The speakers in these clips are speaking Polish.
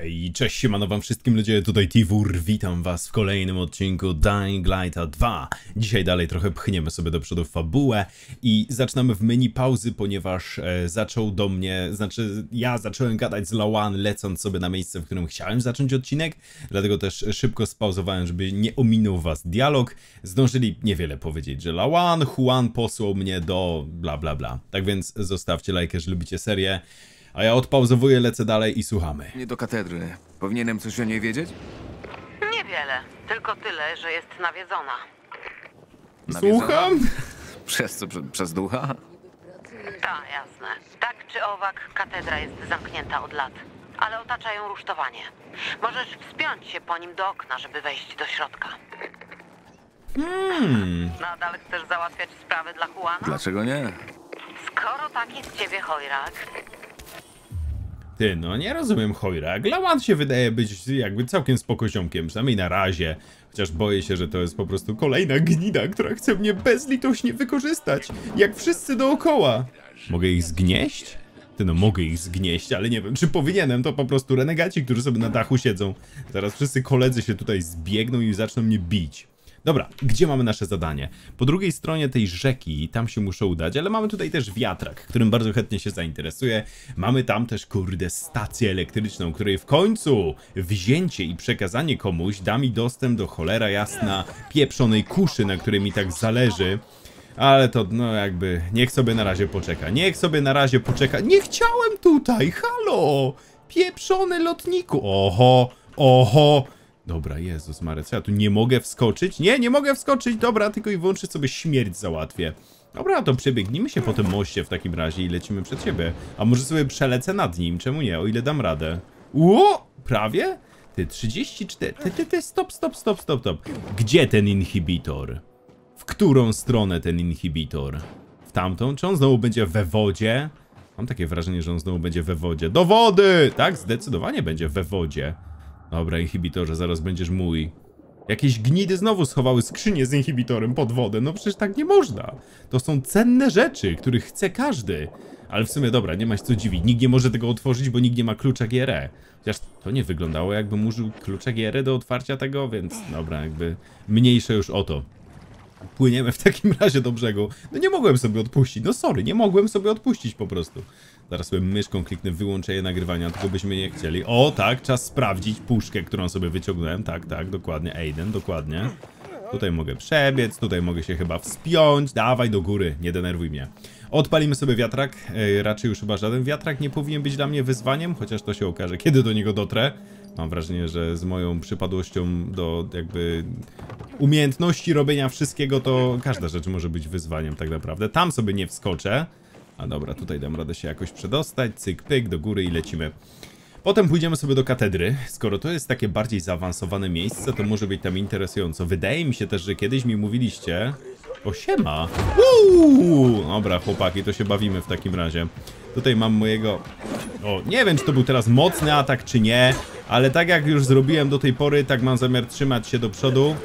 Hej, cześć, siemano wam wszystkim ludzie, tutaj Tivur, witam was w kolejnym odcinku Dying Lighta 2. Dzisiaj dalej trochę pchniemy sobie do przodu fabułę i zaczynamy w mini pauzy, ponieważ ja zacząłem gadać z Lawan, lecąc sobie na miejsce, w którym chciałem zacząć odcinek, dlatego też szybko spauzowałem, żeby nie ominął was dialog. Zdążyli niewiele powiedzieć, że Lawan, Huan posłał mnie do bla bla bla. Tak więc zostawcie lajkę, że lubicie serię. A ja odpauzowuję, lecę dalej i słuchamy. Nie do katedry. Powinienem coś o niej wiedzieć? Niewiele. Tylko tyle, że jest nawiedzona. Słucham? Przez co? Przez ducha? Tak, jasne. Tak czy owak, katedra jest zamknięta od lat. Ale otacza ją rusztowanie. Możesz wspiąć się po nim do okna, żeby wejść do środka. Nadal chcesz załatwiać sprawy dla Huana? Dlaczego nie? Skoro taki z ciebie chojrak... Ty, no nie rozumiem chojra. Glawant się wydaje być jakby całkiem spokoziomkiem, przynajmniej na razie. Chociaż boję się, że to jest po prostu kolejna gnida, która chce mnie bezlitośnie wykorzystać, jak wszyscy dookoła. Mogę ich zgnieść? Ty, no mogę ich zgnieść, ale nie wiem, czy powinienem. To po prostu renegaci, którzy sobie na dachu siedzą. Zaraz wszyscy koledzy się tutaj zbiegną i zaczną mnie bić. Dobra, gdzie mamy nasze zadanie? Po drugiej stronie tej rzeki, tam się muszę udać, ale mamy tutaj też wiatrak, którym bardzo chętnie się zainteresuję. Mamy tam też, kurde, stację elektryczną, której w końcu wzięcie i przekazanie komuś da mi dostęp do, cholera jasna, pieprzonej kuszy, na której mi tak zależy. Ale to, no jakby, niech sobie na razie poczeka, niech sobie na razie poczeka. Nie chciałem tutaj, halo! Pieprzony lotniku, oho, oho. Dobra, Jezus Maria, co ja tu nie mogę wskoczyć? Nie, nie mogę wskoczyć, dobra, tylko i wyłącznie sobie śmierć załatwię. Dobra, to przebiegnijmy się po tym moście w takim razie i lecimy przed siebie. A może sobie przelecę nad nim, czemu nie, o ile dam radę. Ło, prawie? Ty, 34, ty, stop. Gdzie ten inhibitor? W którą stronę ten inhibitor? W tamtą? Czy on znowu będzie we wodzie? Mam takie wrażenie, że on znowu będzie we wodzie. Do wody! Tak, zdecydowanie będzie we wodzie. Dobra, inhibitorze, zaraz będziesz mój. Jakieś gnidy znowu schowały skrzynię z inhibitorem pod wodę. No przecież tak nie można. To są cenne rzeczy, których chce każdy. Ale w sumie dobra, nie ma się co dziwić. Nikt nie może tego otworzyć, bo nikt nie ma klucza GRE. Chociaż to nie wyglądało, jakbym użył klucza GRE do otwarcia tego, więc dobra, jakby mniejsze już o to. Płyniemy w takim razie do brzegu. No nie mogłem sobie odpuścić, no sorry, nie mogłem sobie odpuścić po prostu. Zaraz sobie myszką kliknę, wyłączę je nagrywania, tylko byśmy nie chcieli. O tak, czas sprawdzić puszkę, którą sobie wyciągnąłem. Tak, dokładnie, Aiden, dokładnie. Tutaj mogę przebiec, tutaj mogę się chyba wspiąć. Dawaj do góry, nie denerwuj mnie. Odpalimy sobie wiatrak, raczej już chyba żaden wiatrak nie powinien być dla mnie wyzwaniem, chociaż to się okaże, kiedy do niego dotrę. Mam wrażenie, że z moją przypadłością do jakby umiejętności robienia wszystkiego, to każda rzecz może być wyzwaniem tak naprawdę. Tam sobie nie wskoczę. A dobra, tutaj dam radę się jakoś przedostać, cyk pyk, do góry i lecimy. Potem pójdziemy sobie do katedry. Skoro to jest takie bardziej zaawansowane miejsce, to może być tam interesująco. Wydaje mi się też, że kiedyś mi mówiliście... O, siema! Uuu! Dobra, chłopaki, to się bawimy w takim razie. Tutaj mam mojego... O, nie wiem, czy to był teraz mocny atak, czy nie, ale tak jak już zrobiłem do tej pory, tak mam zamiar trzymać się do przodu.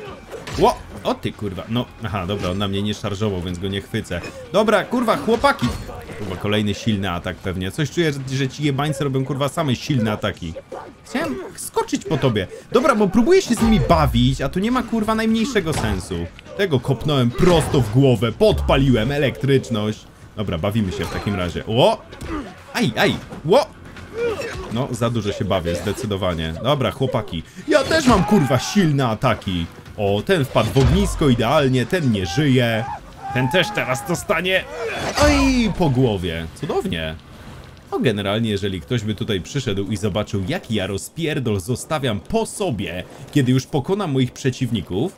Ło! O ty, kurwa! No, aha, dobra, on na mnie nie szarżował, więc go nie chwycę. Dobra, kurwa, chłopaki! Kurwa, kolejny silny atak pewnie. Coś czuję, że ci jebańcy robią, kurwa, same silne ataki. Chciałem skoczyć po tobie. Dobra, bo próbuję się z nimi bawić, a tu nie ma, kurwa, najmniejszego sensu. Tego kopnąłem prosto w głowę, podpaliłem elektryczność. Dobra, bawimy się w takim razie. Ło! Aj! Ło! No, za dużo się bawię, zdecydowanie. Dobra, chłopaki. Ja też mam, kurwa, silne ataki. O, ten wpadł w ognisko idealnie, ten nie żyje. Ten też teraz dostanie... Oj, po głowie. Cudownie. No, generalnie, jeżeli ktoś by tutaj przyszedł i zobaczył, jaki ja rozpierdol zostawiam po sobie, kiedy już pokonam moich przeciwników,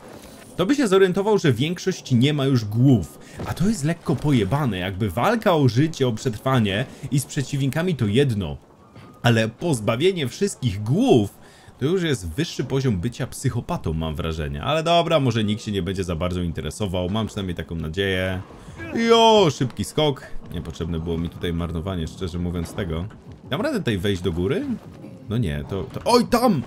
to by się zorientował, że większość nie ma już głów. A to jest lekko pojebane, jakby walka o życie, o przetrwanie i z przeciwnikami to jedno. Ale pozbawienie wszystkich głów to już jest wyższy poziom bycia psychopatą, mam wrażenie. Ale dobra, może nikt się nie będzie za bardzo interesował. Mam przynajmniej taką nadzieję. Jo, szybki skok. Niepotrzebne było mi tutaj marnowanie, szczerze mówiąc, tego. Dam radę tutaj wejść do góry? No nie, to... Oj, tam!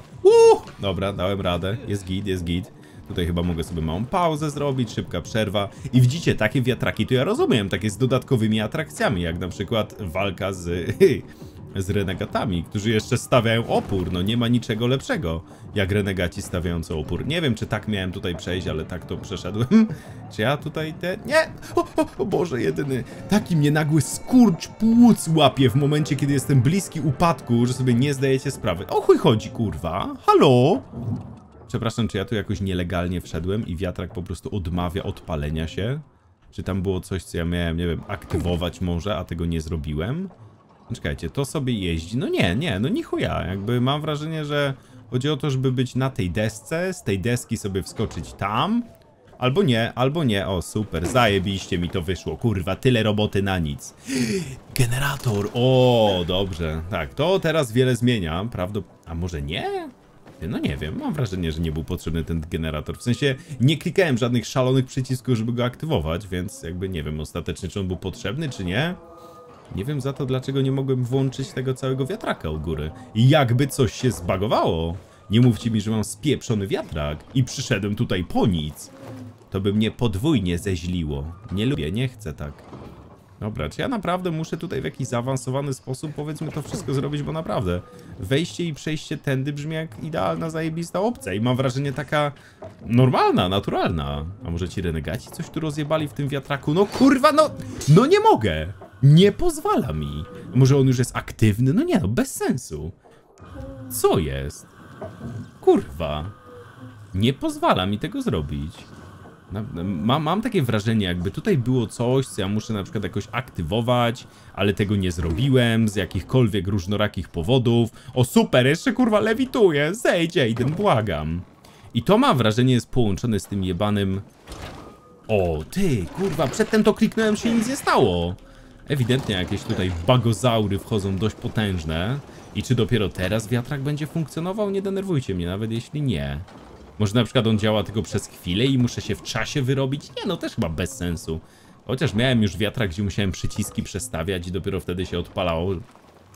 Dobra, dałem radę. Jest git, jest git. Tutaj chyba mogę sobie małą pauzę zrobić, szybka przerwa. I widzicie, takie wiatraki to ja rozumiem, takie z dodatkowymi atrakcjami, jak na przykład walka z... z renegatami, którzy jeszcze stawiają opór. No nie ma niczego lepszego, jak renegaci stawiający opór. Nie wiem, czy tak miałem tutaj przejść, ale tak to przeszedłem. Czy ja tutaj te... Nie! O Boże, jedyny! Taki mnie nagły skurcz płuc łapie w momencie, kiedy jestem bliski upadku, że sobie nie zdajecie sprawy. O chuj chodzi, kurwa! Halo! Przepraszam, czy ja tu jakoś nielegalnie wszedłem i wiatrak po prostu odmawia odpalenia się? Czy tam było coś, co ja miałem, nie wiem, aktywować może, a tego nie zrobiłem? No czekajcie, to sobie jeździ. No nie, nie, no nichuja. Jakby mam wrażenie, że chodzi o to, żeby być na tej desce, z tej deski sobie wskoczyć tam. Albo nie, albo nie. O, super, zajebiście mi to wyszło. Kurwa, tyle roboty na nic. Generator, o, dobrze. Tak, to teraz wiele zmienia, prawdopodobnie. A może nie? No nie wiem, mam wrażenie, że nie był potrzebny ten generator. W sensie nie klikałem żadnych szalonych przycisków, żeby go aktywować, więc jakby nie wiem ostatecznie, czy on był potrzebny, czy nie. Nie wiem za to, dlaczego nie mogłem włączyć tego całego wiatraka u góry. Jakby coś się zbagowało. Nie mówcie mi, że mam spieprzony wiatrak i przyszedłem tutaj po nic. To by mnie podwójnie zeźliło. Nie lubię, nie chcę tak. Dobra, czy ja naprawdę muszę tutaj w jakiś zaawansowany sposób, powiedzmy, to wszystko zrobić, bo naprawdę wejście i przejście tędy brzmi jak idealna, zajebista opcja i mam wrażenie taka normalna, naturalna. A może ci renegaci coś tu rozjebali w tym wiatraku? No kurwa, no nie mogę! Nie pozwala mi. Może on już jest aktywny? No nie, no bez sensu. Co jest? Kurwa. Nie pozwala mi tego zrobić. Mam takie wrażenie, jakby tutaj było coś, co ja muszę na przykład jakoś aktywować, ale tego nie zrobiłem z jakichkolwiek różnorakich powodów. O super, jeszcze kurwa lewituję, zejdź Aiden, błagam. I to mam wrażenie jest połączone z tym jebanym... O ty, kurwa, przedtem to kliknąłem, się nic nie stało. Ewidentnie jakieś tutaj bagozaury wchodzą dość potężne. I czy dopiero teraz wiatrak będzie funkcjonował? Nie denerwujcie mnie, nawet jeśli nie. Może na przykład on działa tylko przez chwilę i muszę się w czasie wyrobić? Nie, no też chyba bez sensu. Chociaż miałem już wiatrak, gdzie musiałem przyciski przestawiać i dopiero wtedy się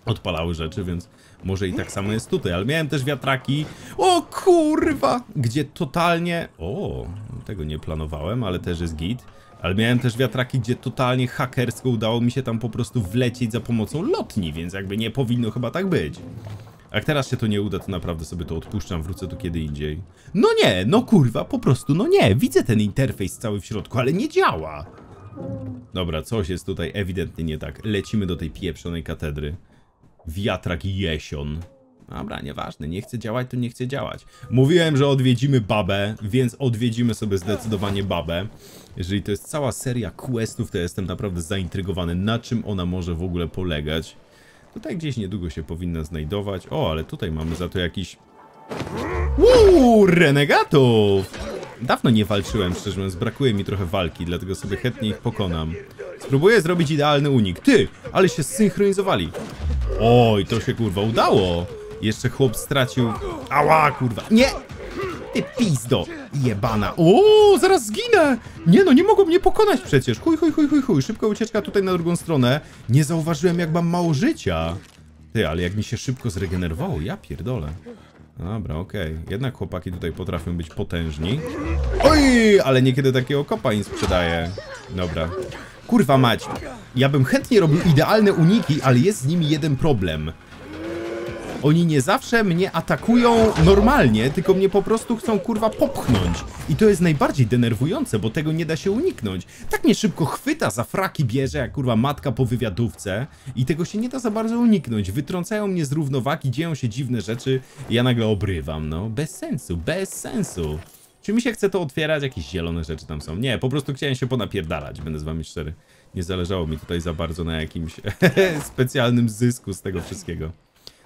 odpalały rzeczy, więc może i tak samo jest tutaj. Ale miałem też wiatraki, o kurwa, gdzie totalnie... O, tego nie planowałem, ale też jest git. Ale miałem też wiatraki, gdzie totalnie hakersko udało mi się tam po prostu wlecieć za pomocą lotni, więc jakby nie powinno chyba tak być. Jak teraz się to nie uda, to naprawdę sobie to odpuszczam, wrócę tu kiedy indziej. No nie, no kurwa, po prostu no nie, widzę ten interfejs cały w środku, ale nie działa. Dobra, coś jest tutaj ewidentnie nie tak, lecimy do tej pieprzonej katedry. Wiatrak jesion. Dobra, nieważne, nie chce działać, to nie chce działać. Mówiłem, że odwiedzimy babę, więc odwiedzimy sobie zdecydowanie babę. Jeżeli to jest cała seria questów, to ja jestem naprawdę zaintrygowany, na czym ona może w ogóle polegać. Tutaj gdzieś niedługo się powinna znajdować. O, ale tutaj mamy za to jakiś... Uuu, renegatów! Dawno nie walczyłem, szczerze mówiąc, brakuje mi trochę walki, dlatego sobie chętnie ich pokonam. Spróbuję zrobić idealny unik. Ty, ale się zsynchronizowali. Oj, to się kurwa udało. Jeszcze chłop stracił... Ała, kurwa. Nie! Ty pizdo, jebana. O, zaraz zginę. Nie no, nie mogą mnie pokonać przecież. Chuj. Szybka ucieczka tutaj na drugą stronę. Nie zauważyłem, jak mam mało życia. Ty, ale jak mi się szybko zregenerowało, ja pierdolę. Dobra, okej. Jednak chłopaki tutaj potrafią być potężni. Oj, ale niekiedy takiego kopa im sprzedaje. Dobra. Kurwa mać. Ja bym chętnie robił idealne uniki, ale jest z nimi jeden problem. Oni nie zawsze mnie atakują normalnie, tylko mnie po prostu chcą kurwa popchnąć. I to jest najbardziej denerwujące, bo tego nie da się uniknąć. Tak mnie szybko chwyta, za fraki bierze, jak kurwa matka po wywiadówce. I tego się nie da za bardzo uniknąć. Wytrącają mnie z równowagi, dzieją się dziwne rzeczy. I ja nagle obrywam, no. Bez sensu, bez sensu. Czy mi się chce to otwierać? Jakieś zielone rzeczy tam są. Nie, po prostu chciałem się ponapierdalać, będę z wami szczery. Nie zależało mi tutaj za bardzo na jakimś specjalnym zysku z tego wszystkiego.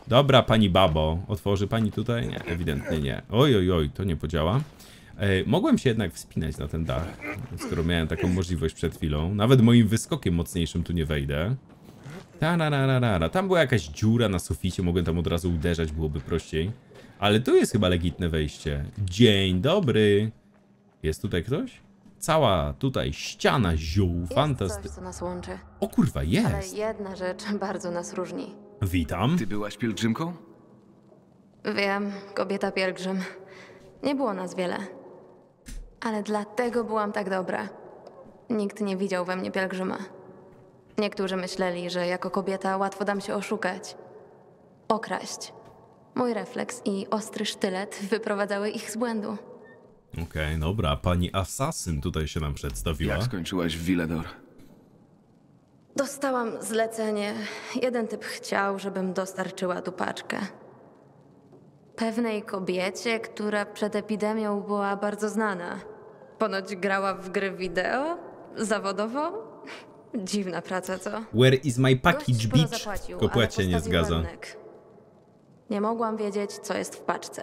Dobra, pani babo, otworzy pani tutaj? Nie, ewidentnie nie. Oj, to nie podziała. Mogłem się jednak wspinać na ten dach, skoro miałem taką możliwość przed chwilą. Nawet moim wyskokiem mocniejszym tu nie wejdę. Tam była jakaś dziura na suficie, mogłem tam od razu uderzać, byłoby prościej. Ale tu jest chyba legitne wejście. Dzień dobry. Jest tutaj ktoś? Cała tutaj ściana ziół, fantastycznie. Coś, co nas łączy. O kurwa, jest! Ale jedna rzecz bardzo nas różni. Witam. Ty byłaś pielgrzymką? Wiem, kobieta pielgrzym. Nie było nas wiele. Ale dlatego byłam tak dobra. Nikt nie widział we mnie pielgrzyma. Niektórzy myśleli, że jako kobieta łatwo dam się oszukać. okraść. Mój refleks i ostry sztylet wyprowadzały ich z błędu. Okej, dobra. Pani asasyn tutaj się nam przedstawiła. Jak skończyłaś w Villedor? Dostałam zlecenie. Jeden typ chciał, żebym dostarczyła tu paczkę. Pewnej kobiecie, która przed epidemią była bardzo znana. Ponoć grała w gry wideo? Zawodowo? Dziwna praca, co? Where is my package, bitch? Kopłać się nie zgadza. Ładunek. Nie mogłam wiedzieć, co jest w paczce.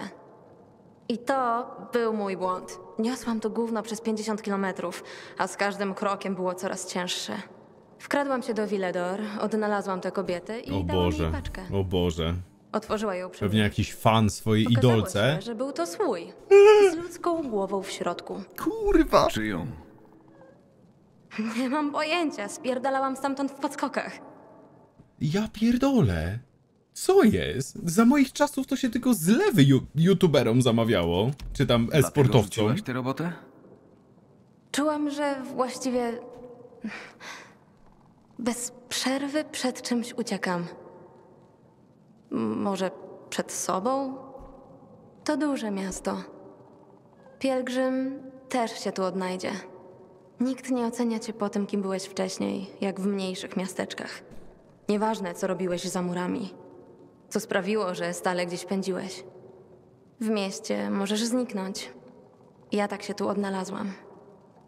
I to był mój błąd. Niosłam to gówno przez 50 kilometrów, a z każdym krokiem było coraz cięższe. Wkradłam się do Villedor, odnalazłam tę kobietę i dałam jej paczkę. O Boże. Otworzyła ją przy mnie. Pewnie jakiś fan swojej idolce. Się, że był to słój. Z ludzką głową w środku. Kurwa! Czyją? Nie mam pojęcia. Spierdalałam stamtąd w podskokach. Ja pierdolę. Co jest? Za moich czasów to się tylko zlewy youtuberom zamawiało. Czy tam e-sportowcom. Tę robotę? Czułam, że właściwie... bez przerwy przed czymś uciekam. Może przed sobą? To duże miasto. Pielgrzym też się tu odnajdzie. Nikt nie ocenia cię po tym, kim byłeś wcześniej, jak w mniejszych miasteczkach. Nieważne, co robiłeś za murami. Co sprawiło, że stale gdzieś pędziłeś. W mieście możesz zniknąć. Ja tak się tu odnalazłam.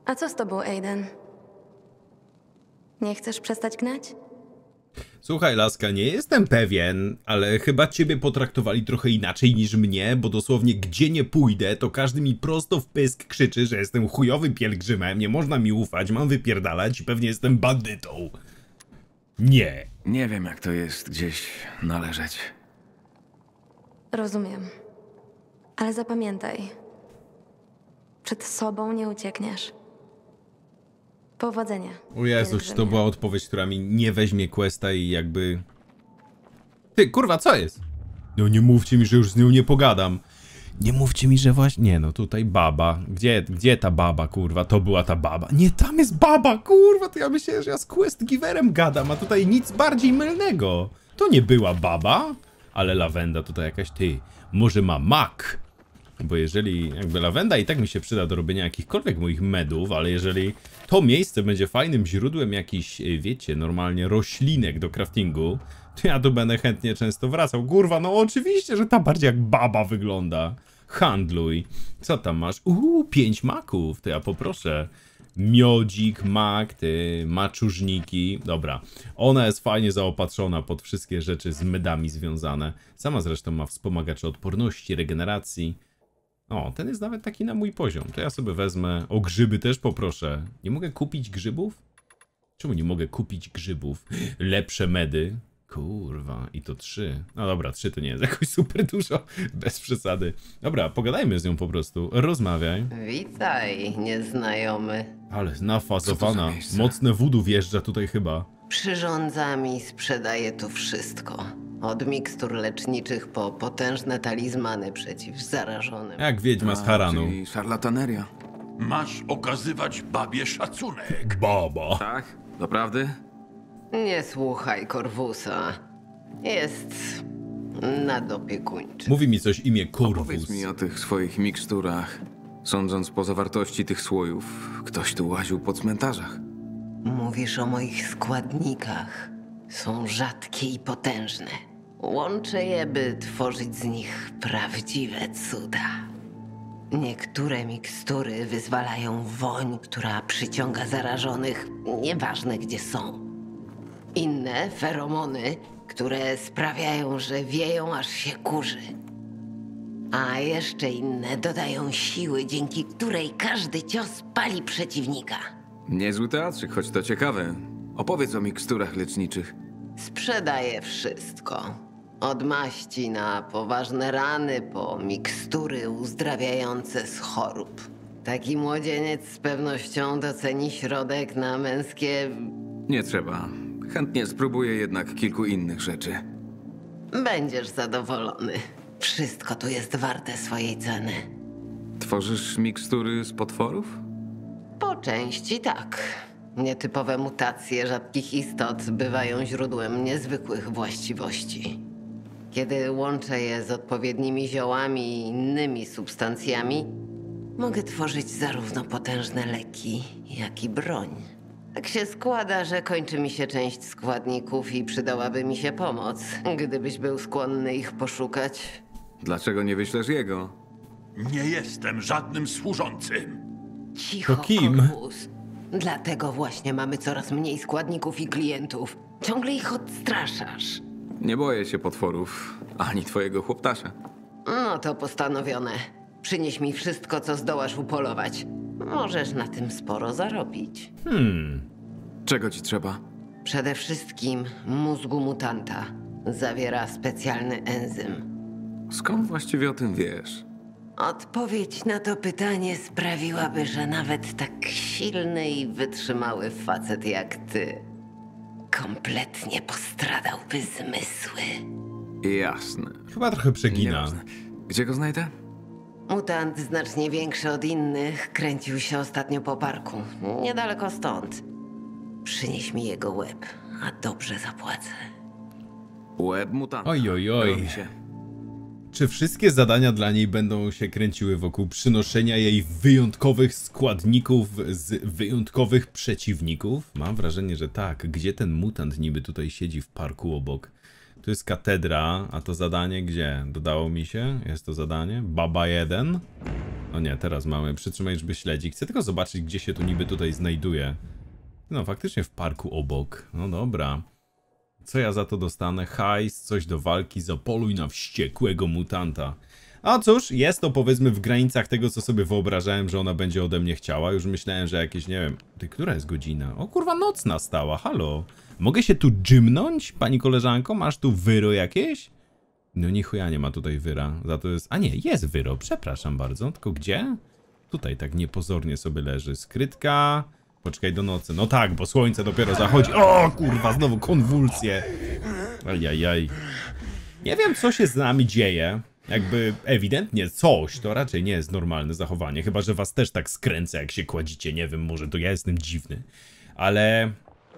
A co z tobą, Aiden? Nie chcesz przestać gnać? Słuchaj, laska, nie jestem pewien, ale chyba ciebie potraktowali trochę inaczej niż mnie, bo dosłownie gdzie nie pójdę, to każdy mi prosto w pysk krzyczy, że jestem chujowym pielgrzymem, nie można mi ufać, mam wypierdalać i pewnie jestem bandytą. Nie. Nie wiem, jak to jest gdzieś należeć. Rozumiem. Ale zapamiętaj. Przed sobą nie uciekniesz. Powodzenia. O Jezus, to była odpowiedź, która mi nie weźmie questa i jakby... Ty, kurwa, co jest? No nie mówcie mi, że już z nią nie pogadam. Nie mówcie mi, że właśnie... Nie no, tutaj baba. Gdzie ta baba, kurwa? To była ta baba. Nie, tam jest baba, kurwa! To ja myślę, że ja z quest giverem gadam, a tutaj nic bardziej mylnego. To nie była baba, ale lawenda tutaj jakaś... Ty, może ma mak? Bo jeżeli jakby lawenda i tak mi się przyda do robienia jakichkolwiek moich medów, ale jeżeli to miejsce będzie fajnym źródłem jakichś, wiecie, normalnie roślinek do craftingu, to ja tu będę chętnie często wracał. Kurwa, no oczywiście, że ta bardziej jak baba wygląda. Handluj. Co tam masz? 5 maków, to ja poproszę. Miodzik, mak, ty, maczużniki. Dobra, ona jest fajnie zaopatrzona pod wszystkie rzeczy z medami związane. Sama zresztą ma wspomagacze odporności, regeneracji. O, ten jest nawet taki na mój poziom. To ja sobie wezmę. O, grzyby też poproszę. Nie mogę kupić grzybów? Czemu nie mogę kupić grzybów? Lepsze medy. Kurwa, i to 3. No dobra, 3 to nie jest jakoś super dużo. Bez przesady. Dobra, pogadajmy z nią po prostu. Rozmawiaj. Witaj, nieznajomy. Ale nafazowana. Mocne voodoo wjeżdża tutaj chyba. Przyrządzami sprzedaję tu wszystko. Od mikstur leczniczych po potężne talizmany przeciw zarażonym. Jak Wiedźma z Haranu. Czyli szarlataneria. Masz okazywać babie szacunek. Baba. Tak? Doprawdy? Nie słuchaj Korwusa. Jest nadopiekuńczy. Mówi mi coś imię Korwus. Powiedz mi o tych swoich miksturach. Sądząc po zawartości tych słojów, ktoś tu łaził po cmentarzach. Mówisz o moich składnikach. Są rzadkie i potężne. Łączę je, by tworzyć z nich prawdziwe cuda. Niektóre mikstury wyzwalają woń, która przyciąga zarażonych, nieważne gdzie są. Inne feromony, które sprawiają, że wieją, aż się kurzy. A jeszcze inne dodają siły, dzięki której każdy cios pali przeciwnika. Niezły teatrzyk, choć to ciekawe. Opowiedz o miksturach leczniczych. Sprzedaję wszystko. Od maści na poważne rany, po mikstury uzdrawiające z chorób. Taki młodzieniec z pewnością doceni środek na męskie... Nie trzeba. Chętnie spróbuję jednak kilku innych rzeczy. Będziesz zadowolony. Wszystko tu jest warte swojej ceny. Tworzysz mikstury z potworów? Po części tak. Nietypowe mutacje rzadkich istot bywają źródłem niezwykłych właściwości. Kiedy łączę je z odpowiednimi ziołami i innymi substancjami, mogę tworzyć zarówno potężne leki, jak i broń. Tak się składa, że kończy mi się część składników i przydałaby mi się pomoc, gdybyś był skłonny ich poszukać. Dlaczego nie wyślesz jego? Nie jestem żadnym służącym. Cicho, Korwus. Dlatego właśnie mamy coraz mniej składników i klientów. Ciągle ich odstraszasz. Nie boję się potworów, ani twojego chłoptasza. No to postanowione. Przynieś mi wszystko, co zdołasz upolować. Możesz na tym sporo zarobić. Czego ci trzeba? Przede wszystkim mózgu mutanta. Zawiera specjalny enzym. Skąd właściwie o tym wiesz? Odpowiedź na to pytanie sprawiłaby, że nawet tak silny i wytrzymały facet jak ty kompletnie postradałby zmysły. Jasne. Chyba trochę przegina. Gdzie go znajdę? Mutant znacznie większy od innych kręcił się ostatnio po parku, niedaleko stąd. Przynieś mi jego łeb, a dobrze zapłacę. Łeb mutanta. Oj, oj, oj. Czy wszystkie zadania dla niej będą się kręciły wokół przynoszenia jej wyjątkowych składników z wyjątkowych przeciwników? Mam wrażenie, że tak. Gdzie ten mutant niby tutaj siedzi w parku obok? Tu jest katedra, a to zadanie gdzie? Dodało mi się? Jest to zadanie? Baba 1? O nie, teraz mamy. Przytrzymaj, żeby śledzi. Chcę tylko zobaczyć, gdzie się tu niby tutaj znajduje. No, faktycznie w parku obok. No dobra. Co ja za to dostanę? Hajs, coś do walki, zapoluj na wściekłego mutanta. A cóż, jest to powiedzmy w granicach tego, co sobie wyobrażałem, że ona będzie ode mnie chciała. Już myślałem, że jakieś, nie wiem... Ty, która jest godzina? O kurwa, noc nastała, halo. Mogę się tu dżymnąć, pani koleżanko? Masz tu wyro jakieś? No ni chuja nie ma tutaj wyra. Za to jest... A nie, jest wyro, przepraszam bardzo. Tylko gdzie? Tutaj tak niepozornie sobie leży skrytka... Poczekaj do nocy. No tak, bo słońce dopiero zachodzi. O kurwa, znowu konwulsje. Ajajaj. Nie wiem, co się z nami dzieje. Jakby ewidentnie coś, to raczej nie jest normalne zachowanie. Chyba że was też tak skręcę, jak się kładzicie. Nie wiem, może to ja jestem dziwny. Ale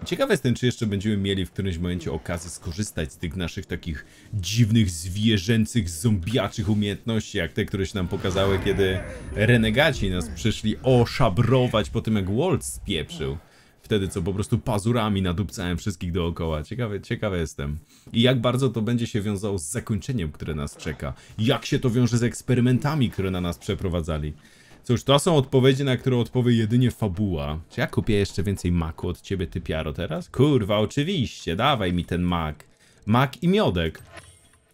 ciekaw jestem, czy jeszcze będziemy mieli w którymś momencie okazję skorzystać z tych naszych takich dziwnych, zwierzęcych, zombiaczych umiejętności, jak te, które się nam pokazały, kiedy renegaci nas przyszli oszabrować po tym, jak Waltz spieprzył. Wtedy, co po prostu pazurami nadupcałem wszystkich dookoła. Ciekawy jestem. I jak bardzo to będzie się wiązało z zakończeniem, które nas czeka. Jak się to wiąże z eksperymentami, które na nas przeprowadzali. Cóż, to są odpowiedzi, na które odpowie jedynie fabuła. Czy ja kupię jeszcze więcej maku od ciebie, ty piaro, teraz? Kurwa, oczywiście, dawaj mi ten mak. Mak i miodek.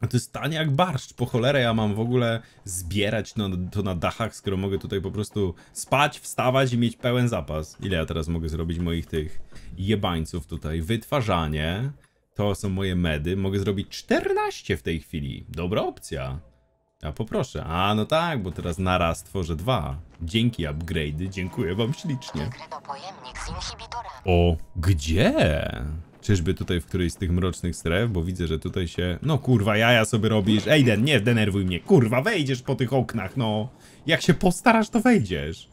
A to jest tanie jak barszcz, po cholerę ja mam w ogóle zbierać to na dachach, skoro mogę tutaj po prostu spać, wstawać i mieć pełen zapas. Ile ja teraz mogę zrobić moich tych jebańców tutaj? Wytwarzanie, to są moje medy, mogę zrobić 14 w tej chwili, dobra opcja. A poproszę. A no tak, bo teraz naraz tworzę 2. Dzięki upgrade'y, dziękuję wam ślicznie. O, gdzie? Czyżby tutaj w którejś z tych mrocznych stref, bo widzę, że tutaj się... No kurwa, jaja sobie robisz. Aiden, nie denerwuj mnie. Kurwa, wejdziesz po tych oknach, no. Jak się postarasz, to wejdziesz.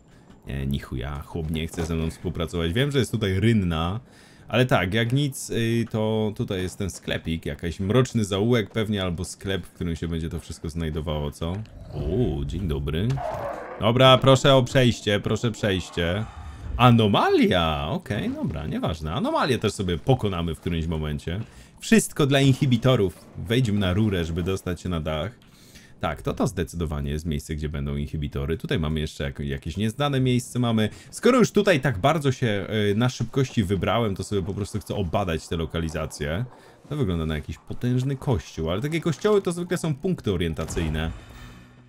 Nie, ni chuja, chłop nie chce ze mną współpracować. Wiem, że jest tutaj rynna. Ale tak, jak nic, to tutaj jest ten sklepik, jakiś mroczny zaułek pewnie, albo sklep, w którym się będzie to wszystko znajdowało, co? Uuu, dzień dobry. Dobra, proszę o przejście, proszę przejście. Anomalia! Okej, dobra, nieważne. Anomalię też sobie pokonamy w którymś momencie. Wszystko dla inhibitorów. Wejdźmy na rurę, żeby dostać się na dach. Tak, to zdecydowanie jest miejsce, gdzie będą inhibitory. Tutaj mamy jeszcze jakieś nieznane miejsce mamy. Skoro już tutaj tak bardzo się na szybkości wybrałem, to sobie po prostu chcę obadać te lokalizacje. To wygląda na jakiś potężny kościół, ale takie kościoły to zwykle są punkty orientacyjne.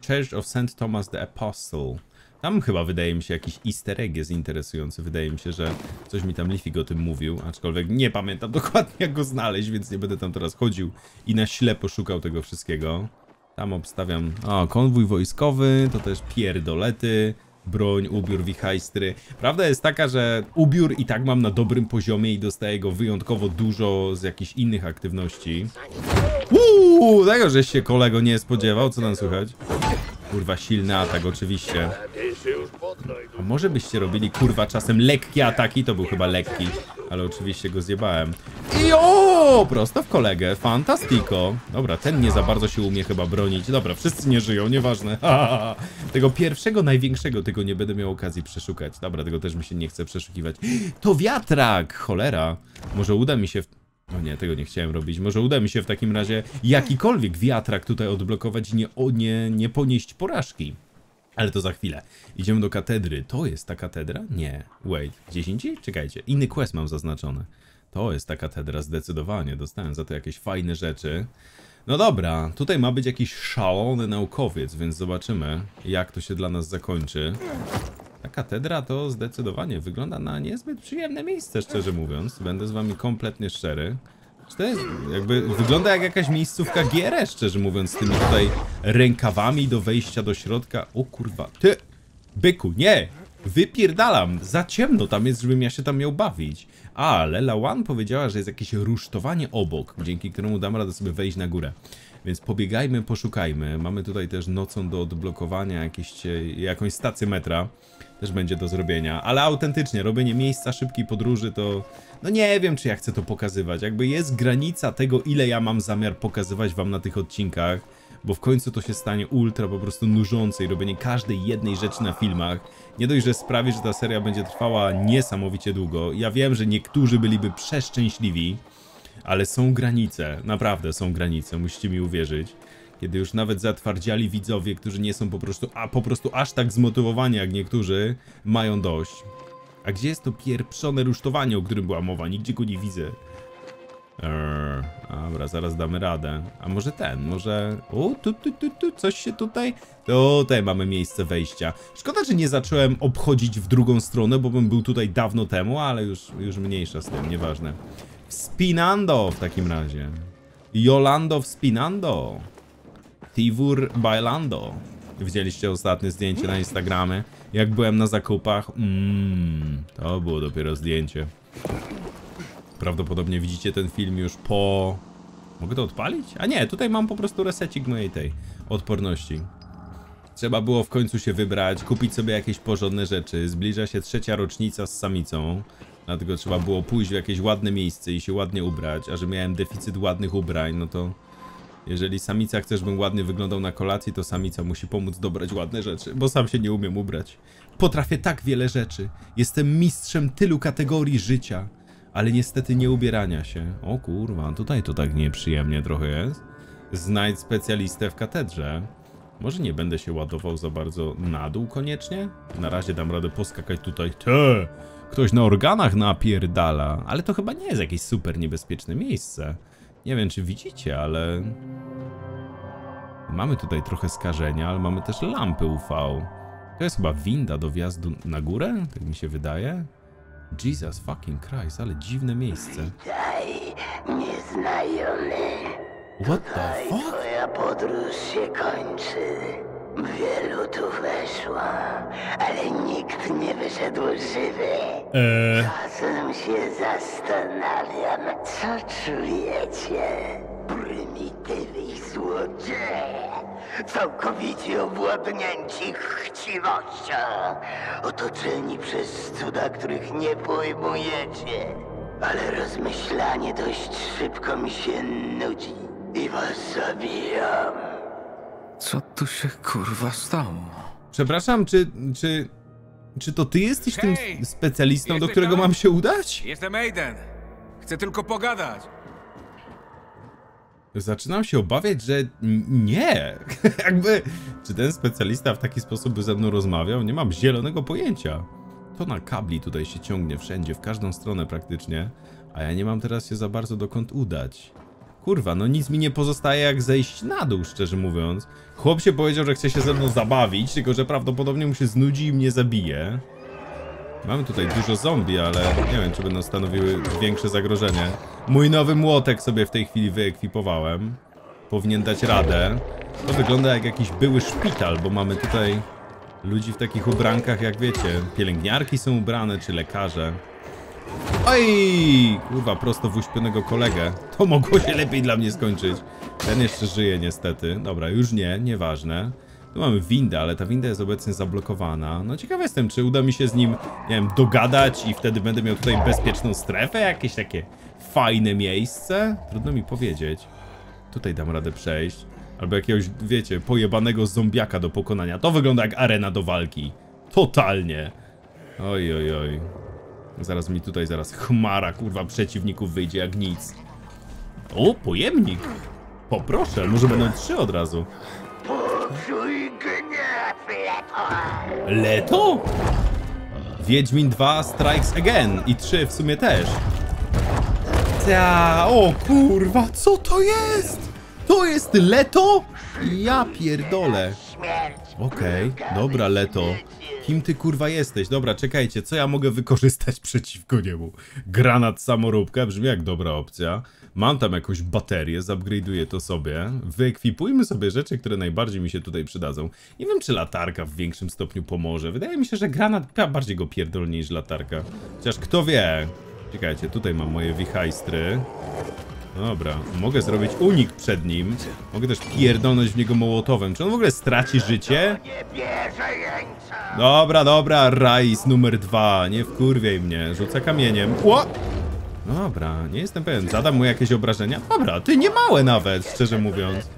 Church of St. Thomas the Apostle. Tam chyba wydaje mi się jakiś easter egg jest interesujący. Wydaje mi się, że coś mi tam Liffik o tym mówił, aczkolwiek nie pamiętam dokładnie jak go znaleźć, więc nie będę tam teraz chodził i na ślepo szukał tego wszystkiego. Tam obstawiam... O, konwój wojskowy, to też pierdolety, broń, ubiór, wichajstry. Prawda jest taka, że ubiór i tak mam na dobrym poziomie i dostaję go wyjątkowo dużo z jakichś innych aktywności. Uuu, tego żeś się kolego nie spodziewał, co tam słychać? Kurwa, silny atak oczywiście. A może byście robili kurwa czasem lekkie ataki? To był chyba lekki, ale oczywiście go zjebałem. I o, prosto w kolegę, fantastiko. Dobra, ten nie za bardzo się umie chyba bronić. Dobra, wszyscy nie żyją, nieważne. Tego pierwszego, największego, tego nie będę miał okazji przeszukać. Dobra, tego też mi się nie chce przeszukiwać. To wiatrak, cholera. Może uda mi się... O nie, tego nie chciałem robić. Może uda mi się w takim razie jakikolwiek wiatrak tutaj odblokować i nie ponieść porażki. Ale to za chwilę. Idziemy do katedry. To jest ta katedra? Nie. Wait, gdzieś indziej? Czekajcie, inny quest mam zaznaczony. To jest ta katedra, zdecydowanie. Dostałem za to jakieś fajne rzeczy. No dobra, tutaj ma być jakiś szalony naukowiec, więc zobaczymy, jak to się dla nas zakończy. Ta katedra to zdecydowanie wygląda na niezbyt przyjemne miejsce, szczerze mówiąc. Będę z wami kompletnie szczery. To jest jakby, wygląda jak jakaś miejscówka GRE, szczerze mówiąc, z tymi tutaj rękawami do wejścia do środka. O kurwa, ty! Byku, nie! Wypierdalam! Za ciemno tam jest, żebym ja się tam miał bawić. Ale Lawan powiedziała, że jest jakieś rusztowanie obok, dzięki któremu dam radę sobie wejść na górę. Więc pobiegajmy, poszukajmy. Mamy tutaj też nocą do odblokowania jakąś stację metra. Też będzie do zrobienia, ale autentycznie robienie miejsca szybkiej podróży to... No nie wiem, czy ja chcę to pokazywać. Jakby jest granica tego, ile ja mam zamiar pokazywać wam na tych odcinkach. Bo w końcu to się stanie ultra po prostu nużące i robienie każdej jednej rzeczy na filmach. Nie dość, że sprawi, że ta seria będzie trwała niesamowicie długo. Ja wiem, że niektórzy byliby przeszczęśliwi, ale są granice. Naprawdę są granice, musicie mi uwierzyć. Kiedy już nawet zatwardziali widzowie, którzy nie są po prostu aż tak zmotywowani jak niektórzy, mają dość. A gdzie jest to pieprzone rusztowanie, o którym była mowa? Nigdzie go nie widzę. Dobra, zaraz damy radę. A może ten, może... O, tu, coś się tutaj... Tutaj mamy miejsce wejścia. Szkoda, że nie zacząłem obchodzić w drugą stronę, bo bym był tutaj dawno temu, ale już mniejsza z tym, nieważne. Wspinando w takim razie. Jolando wspinando. Tivur bailando. Widzieliście ostatnie zdjęcie na Instagramie? Jak byłem na zakupach? To było dopiero zdjęcie. Prawdopodobnie widzicie ten film już po... Mogę to odpalić? A nie, tutaj mam po prostu resecik mojej tej odporności. Trzeba było w końcu się wybrać, kupić sobie jakieś porządne rzeczy. Zbliża się 3. rocznica z samicą. Dlatego trzeba było pójść w jakieś ładne miejsce i się ładnie ubrać. A że miałem deficyt ładnych ubrań, no to... Jeżeli samica chcesz, bym ładnie wyglądał na kolacji, to samica musi pomóc dobrać ładne rzeczy, bo sam się nie umiem ubrać. Potrafię tak wiele rzeczy. Jestem mistrzem tylu kategorii życia. Ale niestety nie ubierania się. O kurwa, tutaj to tak nieprzyjemnie trochę jest. Znajdź specjalistę w katedrze. Może nie będę się ładował za bardzo na dół koniecznie? Na razie dam radę poskakać tutaj. Te! Ktoś na organach napierdala. Ale to chyba nie jest jakieś super niebezpieczne miejsce. Nie wiem, czy widzicie, ale... Mamy tutaj trochę skażenia, ale mamy też lampy UV. To jest chyba winda do wjazdu na górę? Tak mi się wydaje. Jesus fucking Christ, ale dziwne miejsce. Witaj, nieznajomy. What the fuck? Twoja podróż się kończy. Wielu tu weszło, ale nikt nie wyszedł żywy. Czasem się zastanawiam, co czujecie? Prymitywni złodzieje, całkowicie owładnięci chciwością, otoczeni przez cuda, których nie pojmujecie. Ale rozmyślanie dość szybko mi się nudzi i was zabijam. Co tu się kurwa stało? Przepraszam, czy to ty jesteś tym specjalistą, do którego mam się udać? Jestem Aiden. Chcę tylko pogadać. Zaczynam się obawiać, że nie. Jakby, czy ten specjalista w taki sposób by ze mną rozmawiał? Nie mam zielonego pojęcia. To na kabli tutaj się ciągnie wszędzie, w każdą stronę praktycznie. A ja nie mam teraz się za bardzo dokąd udać. Kurwa, no nic mi nie pozostaje jak zejść na dół, szczerze mówiąc. Chłop się powiedział, że chce się ze mną zabawić, tylko że prawdopodobnie mu się znudzi i mnie zabije. Mamy tutaj dużo zombie, ale nie wiem, czy będą stanowiły większe zagrożenie. Mój nowy młotek sobie w tej chwili wyekwipowałem. Powinien dać radę. To wygląda jak jakiś były szpital, bo mamy tutaj ludzi w takich ubrankach, jak wiecie. Pielęgniarki są ubrane, czy lekarze. Oj! Kurwa, prosto w uśpionego kolegę. To mogło się lepiej dla mnie skończyć. Ten jeszcze żyje niestety. Dobra, już nie, nieważne. Tu mamy windę, ale ta winda jest obecnie zablokowana. No ciekawy jestem, czy uda mi się z nim, nie wiem, dogadać i wtedy będę miał tutaj bezpieczną strefę, jakieś takie fajne miejsce? Trudno mi powiedzieć. Tutaj dam radę przejść. Albo jakiegoś, wiecie, pojebanego zombiaka do pokonania. To wygląda jak arena do walki. Totalnie. Oj, oj, oj. Zaraz mi tutaj, zaraz chmara, kurwa, przeciwników wyjdzie jak nic. O, pojemnik. Poproszę, może będą trzy od razu. Leto? Wiedźmin 2 Strikes Again i 3 w sumie też. Ta, o kurwa, co to jest? To jest Leto? Ja pierdolę. Okej, dobra Leto. Kim ty kurwa jesteś? Dobra, czekajcie, co ja mogę wykorzystać przeciwko niemu? Granat samoróbka, brzmi jak dobra opcja. Mam tam jakąś baterię, zupgrade'uję to sobie. Wyekwipujmy sobie rzeczy, które najbardziej mi się tutaj przydadzą. Nie wiem, czy latarka w większym stopniu pomoże. Wydaje mi się, że granat bardziej go pierdolnie niż latarka. Chociaż kto wie? Czekajcie, tutaj mam moje wichajstry. Dobra, mogę zrobić unik przed nim. Mogę też pierdolnąć w niego mołotowem. Czy on w ogóle straci życie? Dobra, dobra, rajs numer 2. Nie wkurwiej mnie, rzuca kamieniem. Ło! Dobra, nie jestem pewien. Zadam mu jakieś obrażenia? Dobra, ty nie małe nawet, szczerze mówiąc.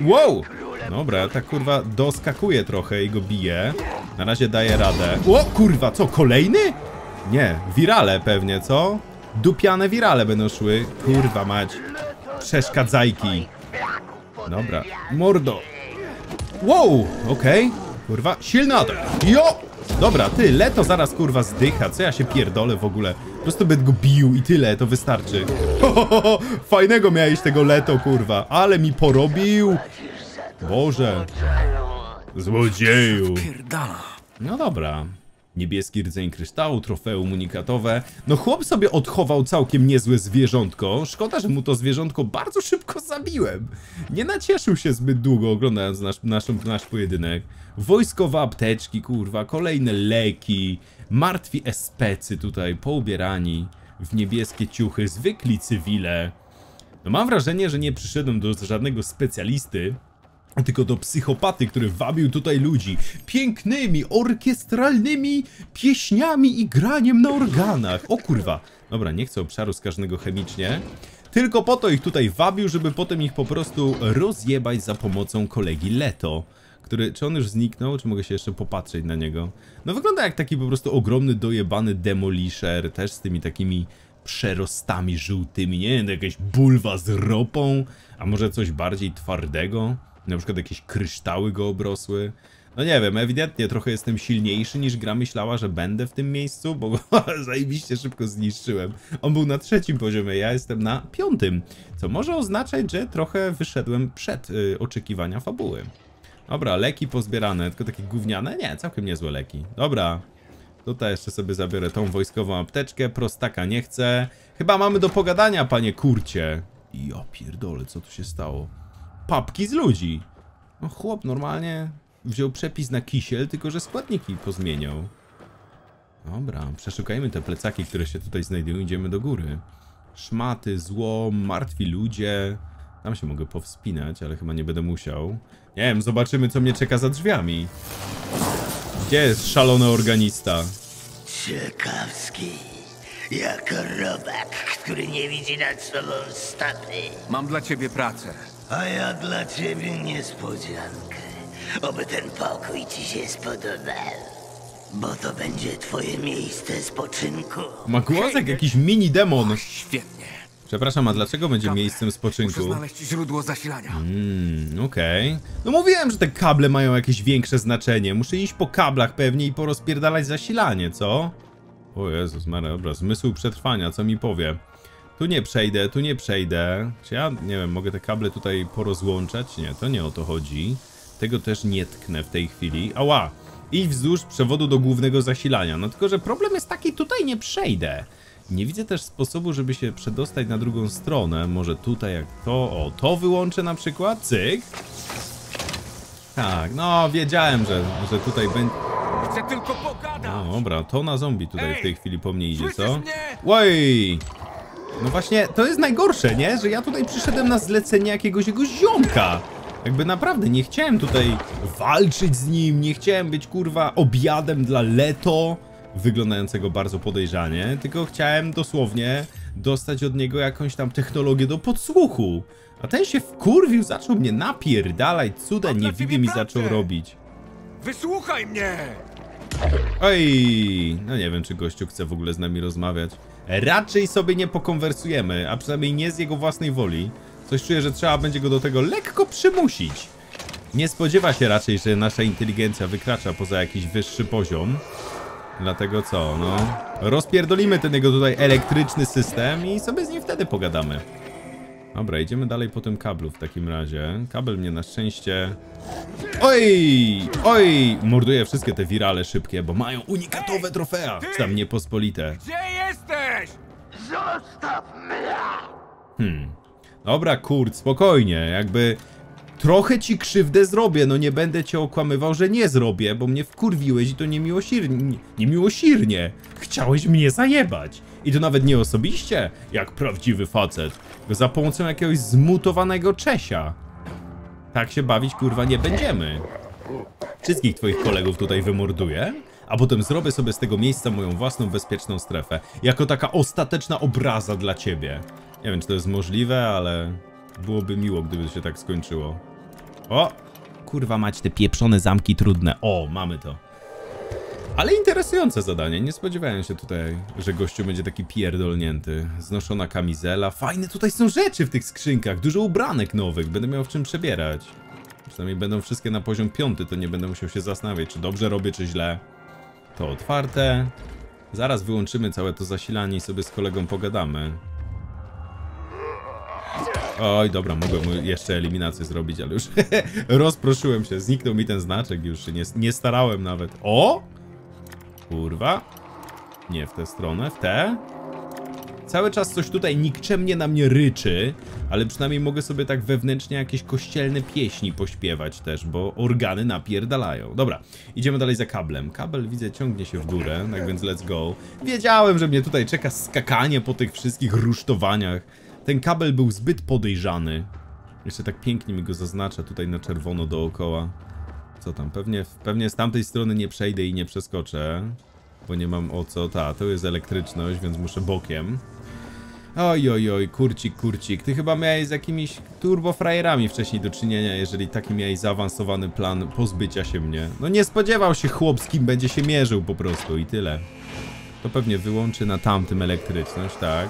Wow! Dobra, tak kurwa doskakuje trochę i go bije. Na razie daje radę. Ło, kurwa, co, kolejny? Nie, wirale pewnie, co? Dupiane wirale będą szły. Kurwa mać. Przeszkadzajki. Dobra, mordo. Wow, okej. Kurwa, silny atak. Jo! Dobra, ty, Leto zaraz kurwa zdycha. Co ja się pierdolę w ogóle? Po prostu będę go bił i tyle, to wystarczy. Ho, fajnego miałeś tego Leto, kurwa. Ale mi porobił. Boże. Złodzieju. No dobra. Niebieski rdzeń kryształu, trofeum unikatowe. No chłop sobie odchował całkiem niezłe zwierzątko. Szkoda, że mu to zwierzątko bardzo szybko zabiłem. Nie nacieszył się zbyt długo oglądając nasz pojedynek. Wojskowe apteczki, kurwa, kolejne leki. Martwi especy tutaj, poubierani w niebieskie ciuchy, zwykli cywile. No mam wrażenie, że nie przyszedłem do żadnego specjalisty, tylko do psychopaty, który wabił tutaj ludzi pięknymi, orkiestralnymi pieśniami i graniem na organach. O kurwa. Dobra, nie chcę obszaru skażonego chemicznie. Tylko po to ich tutaj wabił, żeby potem ich po prostu rozjebać za pomocą kolegi Leto. Który, czy on już zniknął, czy mogę się jeszcze popatrzeć na niego? No wygląda jak taki po prostu ogromny, dojebany demolisher. Też z tymi takimi przerostami żółtymi. Nie wiem, jakaś bulwa z ropą. A może coś bardziej twardego? Na przykład jakieś kryształy go obrosły. No nie wiem, ewidentnie trochę jestem silniejszy niż gra myślała, że będę w tym miejscu, bo zajebiście szybko zniszczyłem. On był na 3. poziomie, ja jestem na 5. Co może oznaczać, że trochę wyszedłem przed oczekiwania fabuły. Dobra, leki pozbierane, tylko takie gówniane? Nie, całkiem niezłe leki. Dobra, tutaj jeszcze sobie zabiorę tą wojskową apteczkę, prostaka nie chcę. Chyba mamy do pogadania, panie Kurcie. Ja pierdolę, co tu się stało? Papki z ludzi. No chłop normalnie wziął przepis na kisiel, tylko że składniki pozmieniał. Dobra, przeszukajmy te plecaki, które się tutaj znajdują. Idziemy do góry. Szmaty, zło, martwi ludzie. Tam się mogę powspinać, ale chyba nie będę musiał. Nie wiem, zobaczymy co mnie czeka za drzwiami. Gdzie jest szalony organista? Ciekawski. Jak robak, który nie widzi nad sobą stopy. Mam dla ciebie pracę. A ja dla ciebie niespodziankę. Oby ten pokój ci się spodobał. Bo to będzie twoje miejsce spoczynku. Ma głos jak jakiś mini demon. O, świetnie. Przepraszam, a dlaczego będzie miejscem spoczynku? Muszę znaleźć źródło zasilania. Okej. No mówiłem, że te kable mają jakieś większe znaczenie. Muszę iść po kablach pewnie i porozpierdalać zasilanie, co? O Jezus Maria, dobra, zmysł przetrwania, co mi powie? Tu nie przejdę, tu nie przejdę. Czy ja, nie wiem, mogę te kable tutaj porozłączać? Nie, to nie o to chodzi. Tego też nie tknę w tej chwili. Ała! Idź wzdłuż przewodu do głównego zasilania. No tylko, że problem jest taki, tutaj nie przejdę. Nie widzę też sposobu, żeby się przedostać na drugą stronę. Może tutaj jak to, o, to wyłączę na przykład, cyk. Tak, no wiedziałem, że tutaj będzie... Chcę tylko pogadać. No dobra, to na zombie tutaj w tej chwili po mnie idzie, co? Łoj! No właśnie, to jest najgorsze, nie? Że ja tutaj przyszedłem na zlecenie jakiegoś ziomka. Jakby naprawdę nie chciałem tutaj walczyć z nim, nie chciałem być kurwa obiadem dla Leto, wyglądającego bardzo podejrzanie, tylko chciałem dosłownie dostać od niego jakąś tam technologię do podsłuchu. A ten się wkurwił, zaczął mnie napierdalać, cuda nie widzi mi zaczął robić. Wysłuchaj mnie! Oj, no nie wiem, czy gościu chce w ogóle z nami rozmawiać. Raczej sobie nie pokonwersujemy, a przynajmniej nie z jego własnej woli. Coś czuję, że trzeba będzie go do tego lekko przymusić. Nie spodziewa się raczej, że nasza inteligencja wykracza poza jakiś wyższy poziom. Dlatego co, no... Rozpierdolimy ten jego tutaj elektryczny system i sobie z nim wtedy pogadamy. Dobra, idziemy dalej po tym kablu w takim razie. Kabel mnie na szczęście... Oj! Oj! Morduję wszystkie te wirale szybkie, bo mają unikatowe trofea, czy tam niepospolite. Gdzie jesteś? Zostaw mnie! Dobra, Kurt, spokojnie, jakby... Trochę ci krzywdę zrobię, no nie będę cię okłamywał, że nie zrobię, bo mnie wkurwiłeś i to niemiłosiernie. Chciałeś mnie zajebać. I to nawet nie osobiście, jak prawdziwy facet. Za pomocą jakiegoś zmutowanego Czesia. Tak się bawić, kurwa, nie będziemy. Wszystkich twoich kolegów tutaj wymorduję, a potem zrobię sobie z tego miejsca moją własną bezpieczną strefę. Jako taka ostateczna obraza dla ciebie. Nie wiem, czy to jest możliwe, ale... Byłoby miło, gdyby się tak skończyło. O! Kurwa mać, te pieprzone zamki trudne. O, mamy to. Ale interesujące zadanie. Nie spodziewałem się tutaj, że gościu będzie taki pierdolnięty. Znoszona kamizela. Fajne tutaj są rzeczy w tych skrzynkach. Dużo ubranek nowych. Będę miał w czym przebierać. Przynajmniej będą wszystkie na poziom 5. To nie będę musiał się zastanawiać, czy dobrze robię, czy źle. To otwarte. Zaraz wyłączymy całe to zasilanie i sobie z kolegą pogadamy. Oj, dobra, mogłem jeszcze eliminację zrobić, ale już rozproszyłem się. Zniknął mi ten znaczek, już się nie starałem nawet. O! Kurwa. Nie w tę stronę, w tę. Cały czas coś tutaj nikczemnie na mnie ryczy, ale przynajmniej mogę sobie tak wewnętrznie jakieś kościelne pieśni pośpiewać też, bo organy napierdalają. Dobra, idziemy dalej za kablem. Kabel, widzę, ciągnie się w górę, tak więc let's go. Wiedziałem, że mnie tutaj czeka skakanie po tych wszystkich rusztowaniach. Ten kabel był zbyt podejrzany. Jeszcze tak pięknie mi go zaznacza tutaj na czerwono dookoła. Co tam? Pewnie z tamtej strony nie przejdę i nie przeskoczę. Bo nie mam o co. Ta, to jest elektryczność, więc muszę bokiem. Oj, oj, oj, kurcik. Ty chyba miałeś z jakimiś turbofrajerami wcześniej do czynienia, jeżeli taki miałeś zaawansowany plan pozbycia się mnie. No nie spodziewał się chłop, z kim będzie się mierzył po prostu i tyle. To pewnie wyłączy na tamtym elektryczność, tak.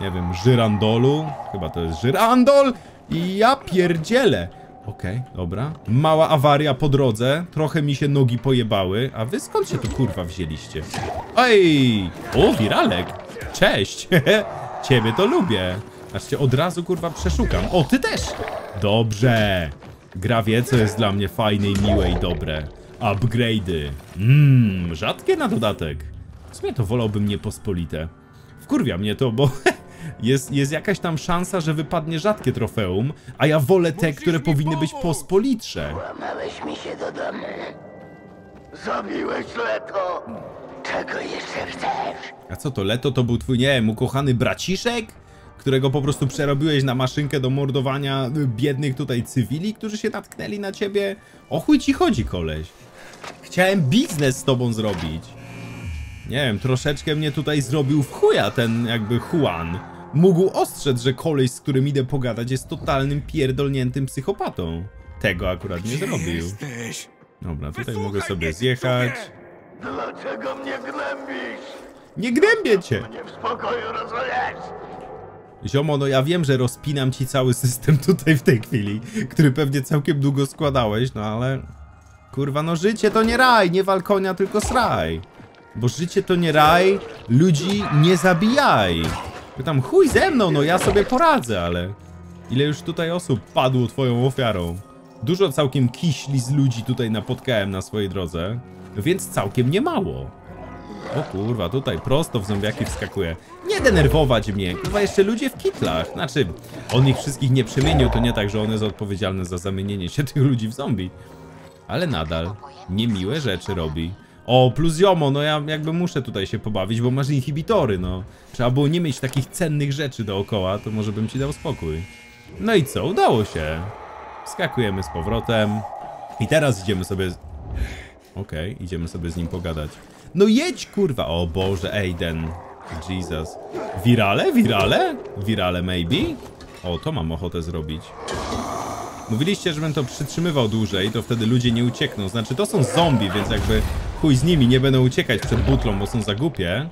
Nie wiem, żyrandolu. Chyba to jest żyrandol. I ja pierdzielę. Okej, dobra. Mała awaria po drodze. Trochę mi się nogi pojebały. A wy skąd się tu kurwa wzięliście? Ej! O, wiralek. Cześć. Ciebie to lubię. Aż cię od razu kurwa przeszukam. O, ty też. Dobrze. Gra wie, co jest dla mnie fajne i miłe i dobre. Upgrade'y. Rzadkie na dodatek. W sumie to wolałbym niepospolite. Wkurwia mnie to, bo... Jest jakaś tam szansa, że wypadnie rzadkie trofeum, a ja wolę te, które powinny być pospolitsze. Włamałeś mi się do domu. Zabiłeś Leto. Czego jeszcze chcesz? A co to? Leto to był twój, nie wiem, ukochany braciszek? Którego po prostu przerobiłeś na maszynkę do mordowania biednych tutaj cywili, którzy się natknęli na ciebie? O chuj ci chodzi, koleś. Chciałem biznes z tobą zrobić. Nie wiem, troszeczkę mnie tutaj zrobił w chuja ten jakby Huan. Mógł ostrzec, że koleś, z którym idę pogadać, jest totalnym pierdolniętym psychopatą. Tego akurat nie zrobił. Dobra, tutaj mogę sobie zjechać. Dlaczego mnie gnębisz? Nie gnębię cię! Ziomo, no ja wiem, że rozpinam ci cały system tutaj w tej chwili, który pewnie całkiem długo składałeś, no ale... Kurwa, no życie to nie raj, nie wal konia, tylko sraj. Bo życie to nie raj, ludzi nie zabijaj. Pytam, chuj ze mną, no ja sobie poradzę, ale... Ile już tutaj osób padło twoją ofiarą? Dużo całkiem kiśli z ludzi tutaj napotkałem na swojej drodze, więc całkiem niemało. O kurwa, tutaj prosto w zombiaki wskakuje. Nie denerwować mnie, kurwa, jeszcze ludzie w kitlach. Znaczy, on ich wszystkich nie przemienił, to nie tak, że on jest odpowiedzialny za zamienienie się tych ludzi w zombie. Ale nadal, niemiłe rzeczy robi. O, plus ziomo, no ja jakby muszę tutaj się pobawić, bo masz inhibitory, no. Trzeba było nie mieć takich cennych rzeczy dookoła, to może bym ci dał spokój. No i co? Udało się. Skakujemy z powrotem. I teraz idziemy sobie... Okej, idziemy sobie z nim pogadać. No jedź, kurwa! O Boże, Aiden. Jesus. Wirale? Wirale? Wirale maybe? O, to mam ochotę zrobić. Mówiliście, żebym to przytrzymywał dłużej, to wtedy ludzie nie uciekną. Znaczy, to są zombie, więc jakby chuj z nimi, nie będą uciekać przed butlą, bo są za głupie.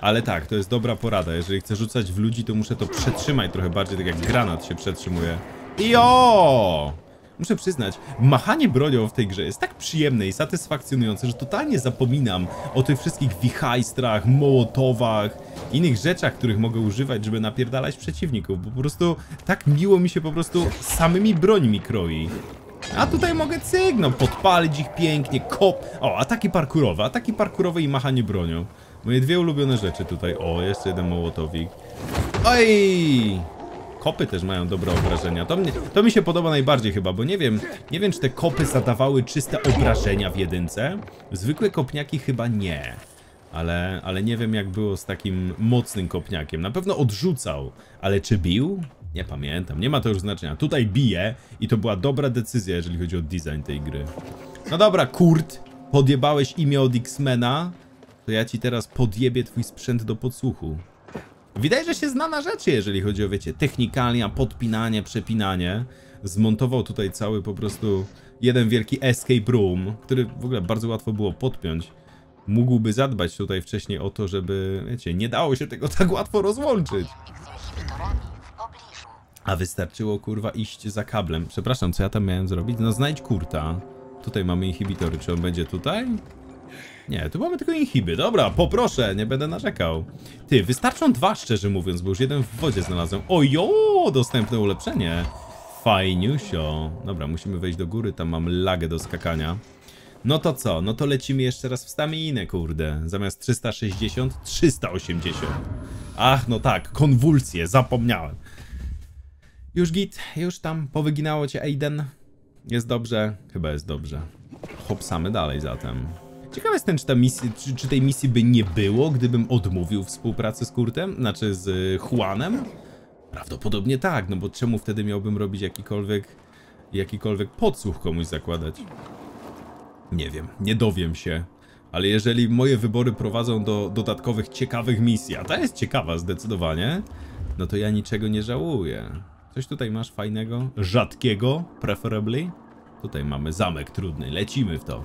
Ale tak, to jest dobra porada. Jeżeli chcę rzucać w ludzi, to muszę to przetrzymać trochę bardziej, tak jak granat się przetrzymuje. Jo! Muszę przyznać, machanie bronią w tej grze jest tak przyjemne i satysfakcjonujące, że totalnie zapominam o tych wszystkich wichajstrach, mołotowach, innych rzeczach, których mogę używać, żeby napierdalać przeciwników, bo po prostu tak miło mi się po prostu samymi brońmi kroi. A tutaj mogę cygno, podpalić ich pięknie, kop... O, ataki parkurowe i machanie bronią. Moje dwie ulubione rzeczy tutaj. O, jeszcze jeden mołotowik. Oj! Kopy też mają dobre obrażenia. To mi się podoba najbardziej chyba, bo nie wiem czy te kopy zadawały czyste obrażenia w jedynce. Zwykłe kopniaki chyba nie. Ale nie wiem jak było z takim mocnym kopniakiem. Na pewno odrzucał, ale czy bił? Nie pamiętam, nie ma to już znaczenia. Tutaj bije i to była dobra decyzja, jeżeli chodzi o design tej gry. No dobra, Kurt, podjebałeś imię od X-Mena, to ja ci teraz podjebię twój sprzęt do podsłuchu. Widać, że się zna na rzeczy, jeżeli chodzi o, wiecie, technikalia, podpinanie, przepinanie. Zmontował tutaj cały po prostu jeden wielki escape room, który w ogóle bardzo łatwo było podpiąć. Mógłby zadbać tutaj wcześniej o to, żeby, wiecie, nie dało się tego tak łatwo rozłączyć. A wystarczyło, kurwa, iść za kablem. Przepraszam, co ja tam miałem zrobić? No znajdź Kurta. Tutaj mamy inhibitory, czy on będzie tutaj? Nie, tu mamy tylko inhiby. Dobra, poproszę, nie będę narzekał. Ty, wystarczą dwa, szczerze mówiąc, bo już jeden w wodzie znalazłem. Ojo, dostępne ulepszenie. Fajniusio. Dobra, musimy wejść do góry, tam mam lagę do skakania. No to co? No to lecimy jeszcze raz w staminę, kurde. Zamiast 360, 380. Ach, no tak, konwulsje, zapomniałem. Już git, już tam powyginało cię, Aiden. Jest dobrze? Chyba jest dobrze. Hopsamy dalej zatem. Ciekawe jestem, czy tej misji by nie było, gdybym odmówił współpracy z Kurtem, znaczy z Huanem? Prawdopodobnie tak, no bo czemu wtedy miałbym robić jakikolwiek podsłuch komuś zakładać? Nie wiem, nie dowiem się. Ale jeżeli moje wybory prowadzą do dodatkowych, ciekawych misji, a ta jest ciekawa zdecydowanie, no to ja niczego nie żałuję. Coś tutaj masz fajnego? Rzadkiego, preferably? Tutaj mamy zamek trudny, lecimy w to.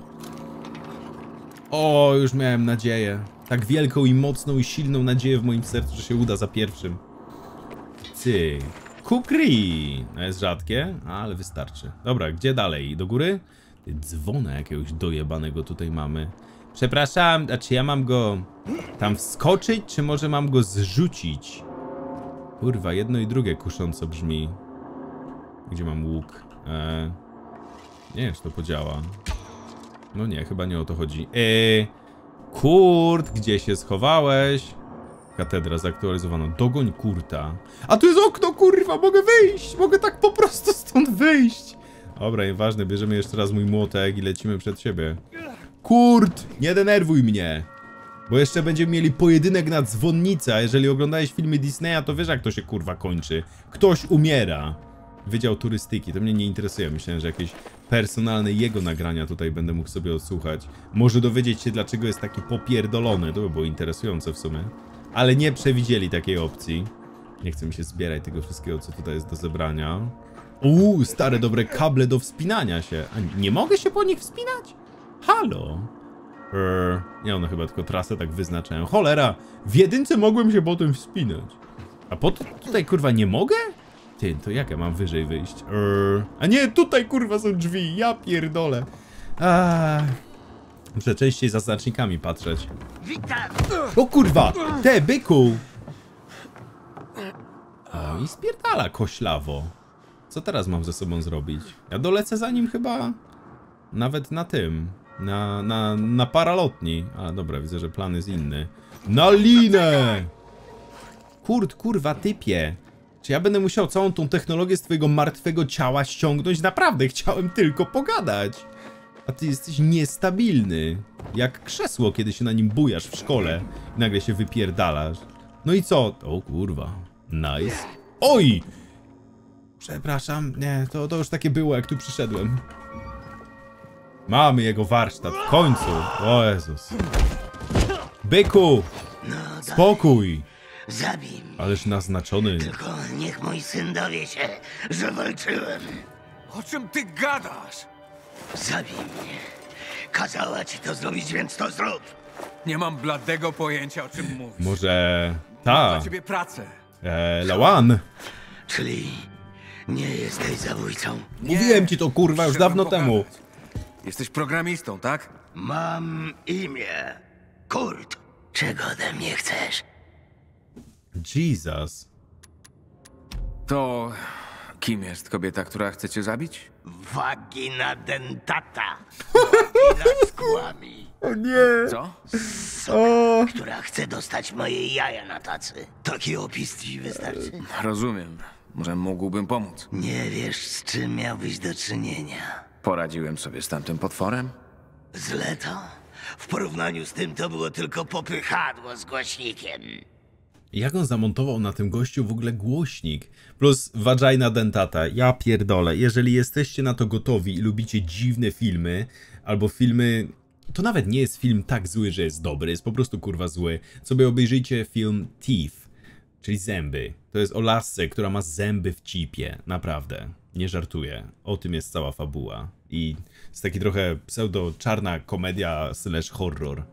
O, już miałem nadzieję. Tak wielką i mocną i silną nadzieję w moim sercu, że się uda za pierwszym. Ty. Kukri. No jest rzadkie, ale wystarczy. Dobra, gdzie dalej? Do góry? Ty, dzwona jakiegoś dojebanego tutaj mamy. Przepraszam, a czy ja mam go tam wskoczyć, czy może mam go zrzucić? Kurwa, jedno i drugie kusząco brzmi. Gdzie mam łuk? Nie wiem, czy to podziała. No nie, chyba nie o to chodzi. Kurt, gdzie się schowałeś? Katedra zaktualizowano. Dogoń Kurta. A tu jest okno, kurwa, mogę wyjść! Mogę tak po prostu stąd wyjść! Dobra, nieważne, bierzemy jeszcze raz mój młotek i lecimy przed siebie. Kurt, nie denerwuj mnie! Bo jeszcze będziemy mieli pojedynek na dzwonnicę, a jeżeli oglądałeś filmy Disneya, to wiesz jak to się kurwa kończy. Ktoś umiera. Wydział turystyki, to mnie nie interesuje, myślałem, że jakieś personalne jego nagrania tutaj będę mógł sobie odsłuchać. Może dowiedzieć się dlaczego jest taki popierdolony, to by było interesujące w sumie. Ale nie przewidzieli takiej opcji. Nie chcę mi się zbierać tego wszystkiego co tutaj jest do zebrania. Uuu, stare dobre kable do wspinania się. A nie mogę się po nich wspinać? Halo? Nie, one chyba tylko trasę tak wyznaczają. Cholera, w jedynce mogłem się potem wspinać. A po to tutaj kurwa nie mogę? Ty, to jak ja mam wyżej wyjść? A nie, tutaj kurwa są drzwi, ja pierdolę. Muszę częściej za znacznikami patrzeć. O kurwa, te byku! O, i spierdala koślawo. Co teraz mam ze sobą zrobić? Ja dolecę za nim chyba nawet na tym. Na paralotni. A dobra, widzę, że plan jest inny. Na linę! Kurt, kurwa, typie. Czy ja będę musiał całą tą technologię z twojego martwego ciała ściągnąć? Naprawdę, chciałem tylko pogadać. A ty jesteś niestabilny. Jak krzesło, kiedy się na nim bujasz w szkole i nagle się wypierdalasz. No i co? O kurwa. Nice. Oj! Przepraszam, nie, to już takie było, jak tu przyszedłem. Mamy jego warsztat, w końcu! O Jezus. Byku! Spokój! Zabij mnie. Ależ naznaczony. Tylko niech mój syn dowie się, że walczyłem. O czym ty gadasz? Zabij mnie. Kazała ci to zrobić, więc to zrób. Nie mam bladego pojęcia, o czym mówisz. Może... ta. Dla ciebie pracę. Lawan. Czyli... nie jesteś zabójcą. Nie. Mówiłem ci to, kurwa, już dawno temu. Jesteś programistą, tak? Mam imię. Kurt. Czego ode mnie chcesz? Jesus. To... kim jest kobieta, która chce cię zabić? Vagina dentata. Vagina z kłami. O nie. Co? Soka, która chce dostać moje jaja na tacy. Taki opis ci wystarczy. Rozumiem. Może mógłbym pomóc. Nie wiesz, z czym miałbyś do czynienia. Poradziłem sobie z tamtym potworem. Z Leto? W porównaniu z tym to było tylko popychadło z głośnikiem. Jak on zamontował na tym gościu w ogóle głośnik? Plus vagina dentata. Ja pierdolę. Jeżeli jesteście na to gotowi i lubicie dziwne filmy, albo filmy... to nawet nie jest film tak zły, że jest dobry. Jest po prostu kurwa zły. Sobie obejrzyjcie film Teeth, czyli Zęby. To jest o lasce, która ma zęby w cipie. Naprawdę. Nie żartuję. O tym jest cała fabuła. I jest taki trochę pseudo-czarna komedia slash horror.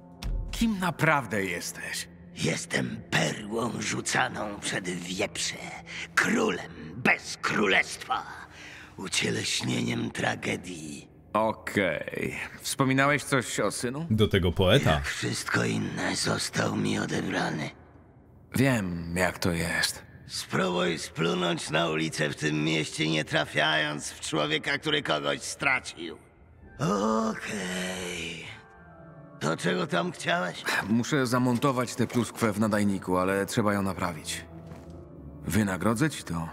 Kim naprawdę jesteś? Jestem perłą rzucaną przed wieprze. Królem bez królestwa. Ucieleśnieniem tragedii. Okej. Wspominałeś coś o synu? Do tego poeta. Jak wszystko inne został mi odebrany. Wiem, jak to jest. Spróbuj splunąć na ulicę w tym mieście, nie trafiając w człowieka, który kogoś stracił. Okej. To czego tam chciałeś? Muszę zamontować tę pluskwę w nadajniku, ale trzeba ją naprawić. Wynagrodzę ci to.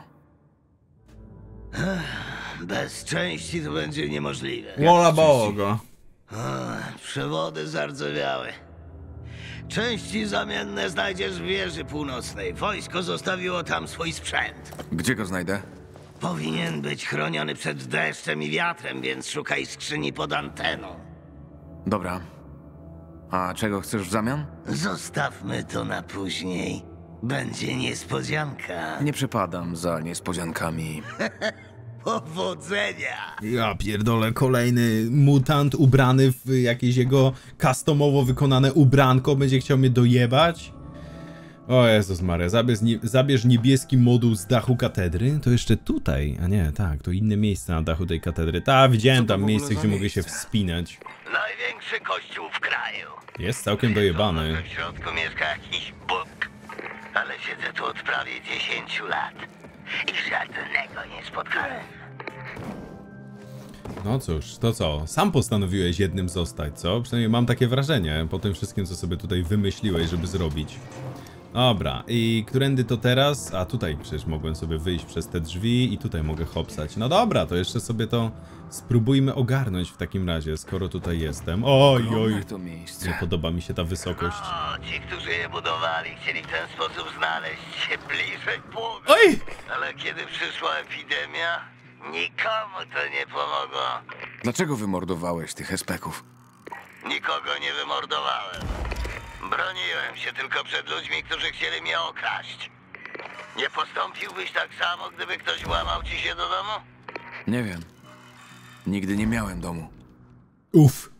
Bez części to będzie niemożliwe. Wola Boga. Przewody zardzewiały. Części zamienne znajdziesz w wieży północnej. Wojsko zostawiło tam swój sprzęt. Gdzie go znajdę? Powinien być chroniony przed deszczem i wiatrem, więc szukaj skrzyni pod anteną. Dobra. A czego chcesz w zamian? Zostawmy to na później. Będzie niespodzianka. Nie przepadam za niespodziankami. Powodzenia! Ja pierdolę, kolejny mutant ubrany w jakieś jego customowo wykonane ubranko będzie chciał mnie dojebać. O Jezus Maria, zabierz niebieski moduł z dachu katedry? To jeszcze tutaj, a nie, tak, to inne miejsce na dachu tej katedry. Ta, widziałem tam miejsce, gdzie mogę się wspinać. Największy kościół w kraju. Jest całkiem dojebany. W środku mieszka jakiś Bóg, ale siedzę tu od prawie 10 lat. I żadnego nie spotkałem. No cóż, to co? Sam postanowiłeś jednym zostać, co? Przynajmniej mam takie wrażenie po tym wszystkim, co sobie tutaj wymyśliłeś, żeby zrobić. Dobra, i którędy to teraz? A tutaj przecież mogłem sobie wyjść przez te drzwi i tutaj mogę hopsać. No dobra, to jeszcze sobie to spróbujmy ogarnąć w takim razie, skoro tutaj jestem. Oj, oj, nie podoba mi się ta wysokość. O, ci, którzy je budowali, chcieli w ten sposób znaleźć się bliżej Boga. Oj! Ale kiedy przyszła epidemia, nikomu to nie pomogło. Dlaczego wymordowałeś tych espeków? Nikogo nie wymordowałem. Broniłem się tylko przed ludźmi, którzy chcieli mnie okraść. Nie postąpiłbyś tak samo, gdyby ktoś łamał ci się do domu? Nie wiem. Nigdy nie miałem domu. Uff.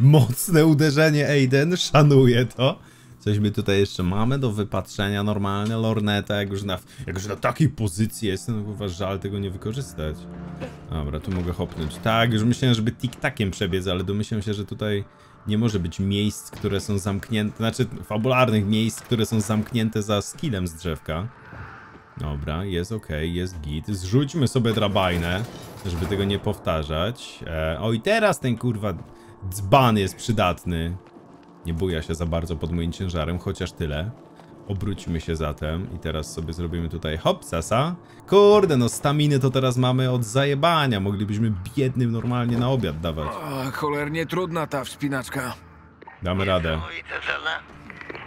Mocne uderzenie, Aiden. Szanuję to. Coś my tutaj jeszcze mamy do wypatrzenia. Normalne lorneta. Jak już na takiej pozycji jestem, to chyba żal tego nie wykorzystać. Dobra, tu mogę hopnąć. Tak, już myślałem, żeby tik-takiem przebiec, ale domyślam się, że tutaj... nie może być miejsc, które są zamknięte, znaczy fabularnych miejsc, które są zamknięte za skillem z drzewka. Dobra, jest ok, jest git. Zrzućmy sobie drabinę, żeby tego nie powtarzać. O i teraz ten kurwa dzban jest przydatny. Nie buja się za bardzo pod moim ciężarem, chociaż tyle. Obróćmy się zatem i teraz sobie zrobimy tutaj hop, sasa. Kurde, no staminy to teraz mamy od zajebania. Moglibyśmy biednym normalnie na obiad dawać. O, cholernie trudna ta wspinaczka. Damy radę.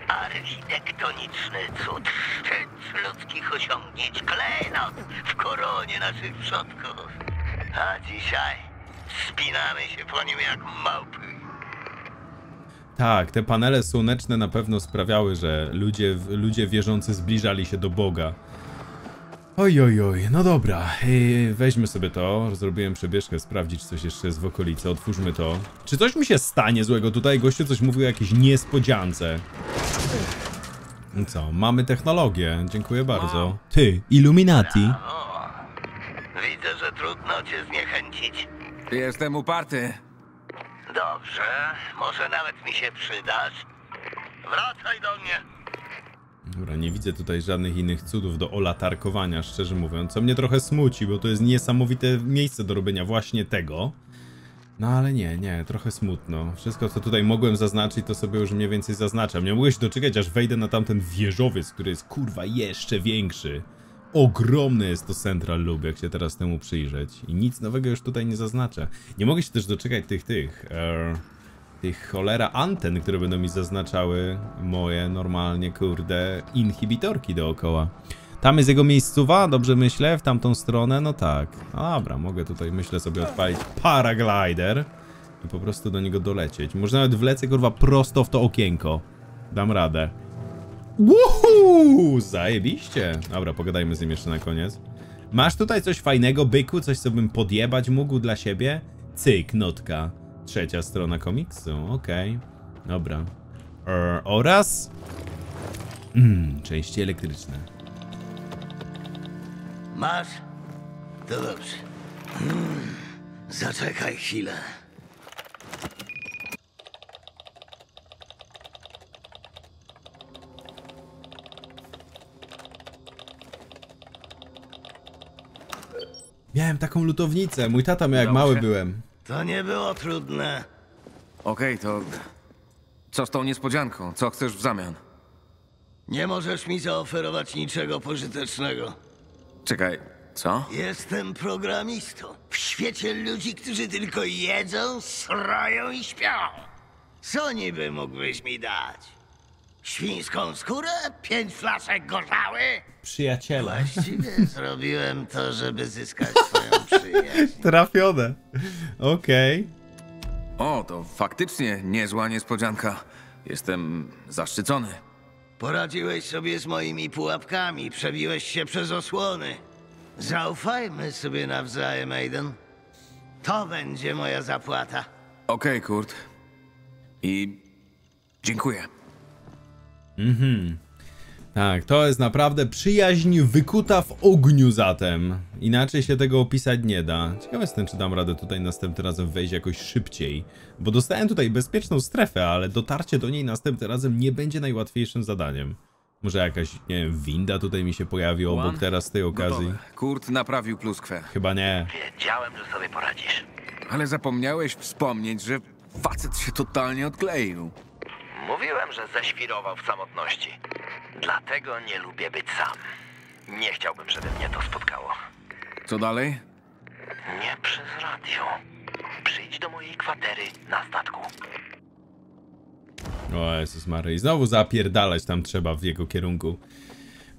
Architektoniczny cud, szczyt ludzkich osiągnięć, klejnot w koronie naszych przodków. A dzisiaj wspinamy się po nim jak małpy. Tak, te panele słoneczne na pewno sprawiały, że ludzie wierzący zbliżali się do Boga. Oj, oj, oj, no dobra, weźmy sobie to, zrobiłem przebieżkę, sprawdzić coś jeszcze jest w okolicy, otwórzmy to. Czy coś mi się stanie złego tutaj? Gościu coś mówił o jakiejś niespodziance. Co, mamy technologię, dziękuję bardzo. Ty, Illuminati. Brawo. Widzę, że trudno cię zniechęcić. Jestem uparty. Dobrze, może nawet mi się przydasz. Wracaj do mnie. Dobra, nie widzę tutaj żadnych innych cudów do olatarkowania, szczerze mówiąc, co mnie trochę smuci, bo to jest niesamowite miejsce do robienia właśnie tego. No ale nie, trochę smutno. Wszystko, co tutaj mogłem zaznaczyć, to sobie już mniej więcej zaznaczam. Nie mogę się doczekać, aż wejdę na tamten wieżowiec, który jest, kurwa, jeszcze większy. Ogromny jest to Central Loop, jak się teraz temu przyjrzeć. I nic nowego już tutaj nie zaznaczę. Nie mogę się też doczekać tych cholera anten, które będą mi zaznaczały moje normalnie, kurde, inhibitorki dookoła. Tam jest jego miejscowa, dobrze myślę, w tamtą stronę, no tak. Dobra, mogę tutaj, myślę sobie, odpalić paraglider i po prostu do niego dolecieć. Może nawet wlecę, kurwa, prosto w to okienko. Dam radę. Woohoo! Zajebiście. Dobra, pogadajmy z nim jeszcze na koniec. Masz tutaj coś fajnego, byku? Coś, co bym podjebać mógł dla siebie? Cyk, notka. Trzecia strona komiksu, okej. Dobra. Oraz... części elektryczne. Masz? To dobrze. Zaczekaj chwilę. Miałem taką lutownicę. Mój tata miał, jak mały byłem. To nie było trudne. Okej, to... Co z tą niespodzianką? Co chcesz w zamian? Nie możesz mi zaoferować niczego pożytecznego. Czekaj, co? Jestem programistą. W świecie ludzi, którzy tylko jedzą, srają i śpią. Co niby mógłbyś mi dać? Świńską skórę? 5 flaszek gorzały? Przyjaciele. Właściwie zrobiłem to, żeby zyskać twoją przyjaźń. Trafione. Okej. O, to faktycznie niezła niespodzianka. Jestem zaszczycony. Poradziłeś sobie z moimi pułapkami. Przebiłeś się przez osłony. Zaufajmy sobie nawzajem, Aiden. To będzie moja zapłata. Okej, Kurt. I... dziękuję. Tak, to jest naprawdę przyjaźń wykuta w ogniu zatem. Inaczej się tego opisać nie da. Ciekawe jestem, czy dam radę tutaj następnym razem wejść jakoś szybciej. Bo dostałem tutaj bezpieczną strefę, ale dotarcie do niej następnym razem nie będzie najłatwiejszym zadaniem. Może jakaś, nie wiem, winda tutaj mi się pojawi obok teraz z tej okazji. Gotowe. Kurt naprawił pluskwę. Chyba nie. Wiedziałem, że sobie poradzisz. Ale zapomniałeś wspomnieć, że facet się totalnie odkleił. Mówiłem, że zaświrował w samotności. Dlatego nie lubię być sam. Nie chciałbym, żeby mnie to spotkało. Co dalej? Nie przez radio. Przyjdź do mojej kwatery na statku. O Jezus Maryi, znowu zapierdalać tam trzeba w jego kierunku.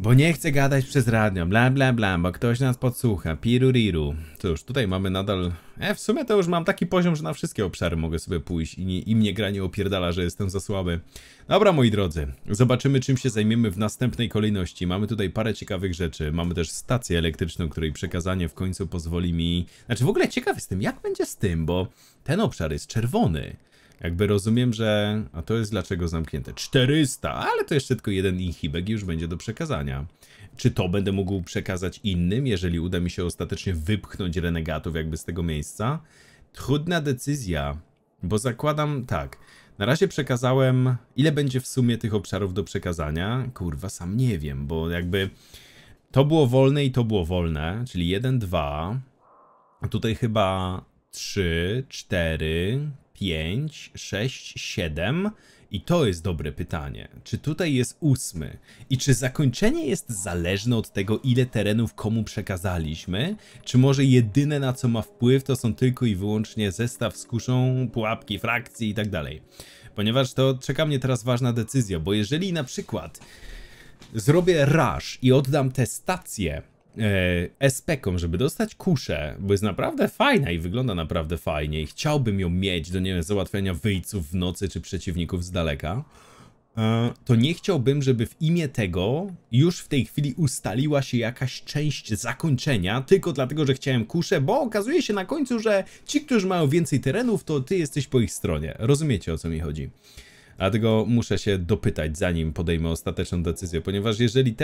Bo nie chcę gadać przez radio, bla bla bla, bo ktoś nas podsłucha, piruriru. Cóż, tutaj mamy nadal... w sumie to już mam taki poziom, że na wszystkie obszary mogę sobie pójść i mnie gra nie opierdala, że jestem za słaby. Dobra, moi drodzy, zobaczymy, czym się zajmiemy w następnej kolejności. Mamy tutaj parę ciekawych rzeczy, mamy też stację elektryczną, której przekazanie w końcu pozwoli mi... Znaczy w ogóle ciekaw jestem, jak będzie z tym, bo ten obszar jest czerwony. Jakby rozumiem, że... A to jest dlaczego zamknięte. 400, ale to jeszcze tylko jeden inhibek już będzie do przekazania. Czy to będę mógł przekazać innym, jeżeli uda mi się ostatecznie wypchnąć renegatów jakby z tego miejsca? Trudna decyzja, bo zakładam... Tak, na razie przekazałem... Ile będzie w sumie tych obszarów do przekazania? Kurwa, sam nie wiem, bo jakby... To było wolne i to było wolne, czyli 1, 2... A tutaj chyba 3, 4... 5, 6, 7 i to jest dobre pytanie. Czy tutaj jest 8? I czy zakończenie jest zależne od tego, ile terenów komu przekazaliśmy? Czy może jedyne, na co ma wpływ, to są tylko i wyłącznie zestaw z kuszą, pułapki, frakcji i tak dalej? ponieważ to czeka mnie teraz ważna decyzja, bo jeżeli na przykład zrobię rush i oddam tę stację SP-kom, żeby dostać kuszę, bo jest naprawdę fajna i wygląda naprawdę fajnie i chciałbym ją mieć do, nie wiem, załatwiania wyjców w nocy czy przeciwników z daleka, to nie chciałbym, żeby w imię tego już w tej chwili ustaliła się jakaś część zakończenia tylko dlatego, że chciałem kuszę, bo okazuje się na końcu, że ci, którzy mają więcej terenów, to ty jesteś po ich stronie. Rozumiecie, o co mi chodzi. Dlatego muszę się dopytać, zanim podejmę ostateczną decyzję, ponieważ jeżeli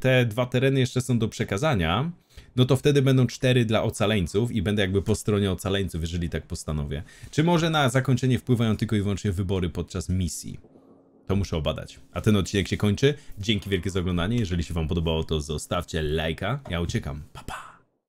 te dwa tereny jeszcze są do przekazania, no to wtedy będą 4 dla ocaleńców i będę jakby po stronie ocaleńców, jeżeli tak postanowię. Czy może na zakończenie wpływają tylko i wyłącznie wybory podczas misji? To muszę obadać. A ten odcinek się kończy. Dzięki wielkie za oglądanie. Jeżeli się wam podobało, to zostawcie lajka. Ja uciekam. Pa, pa.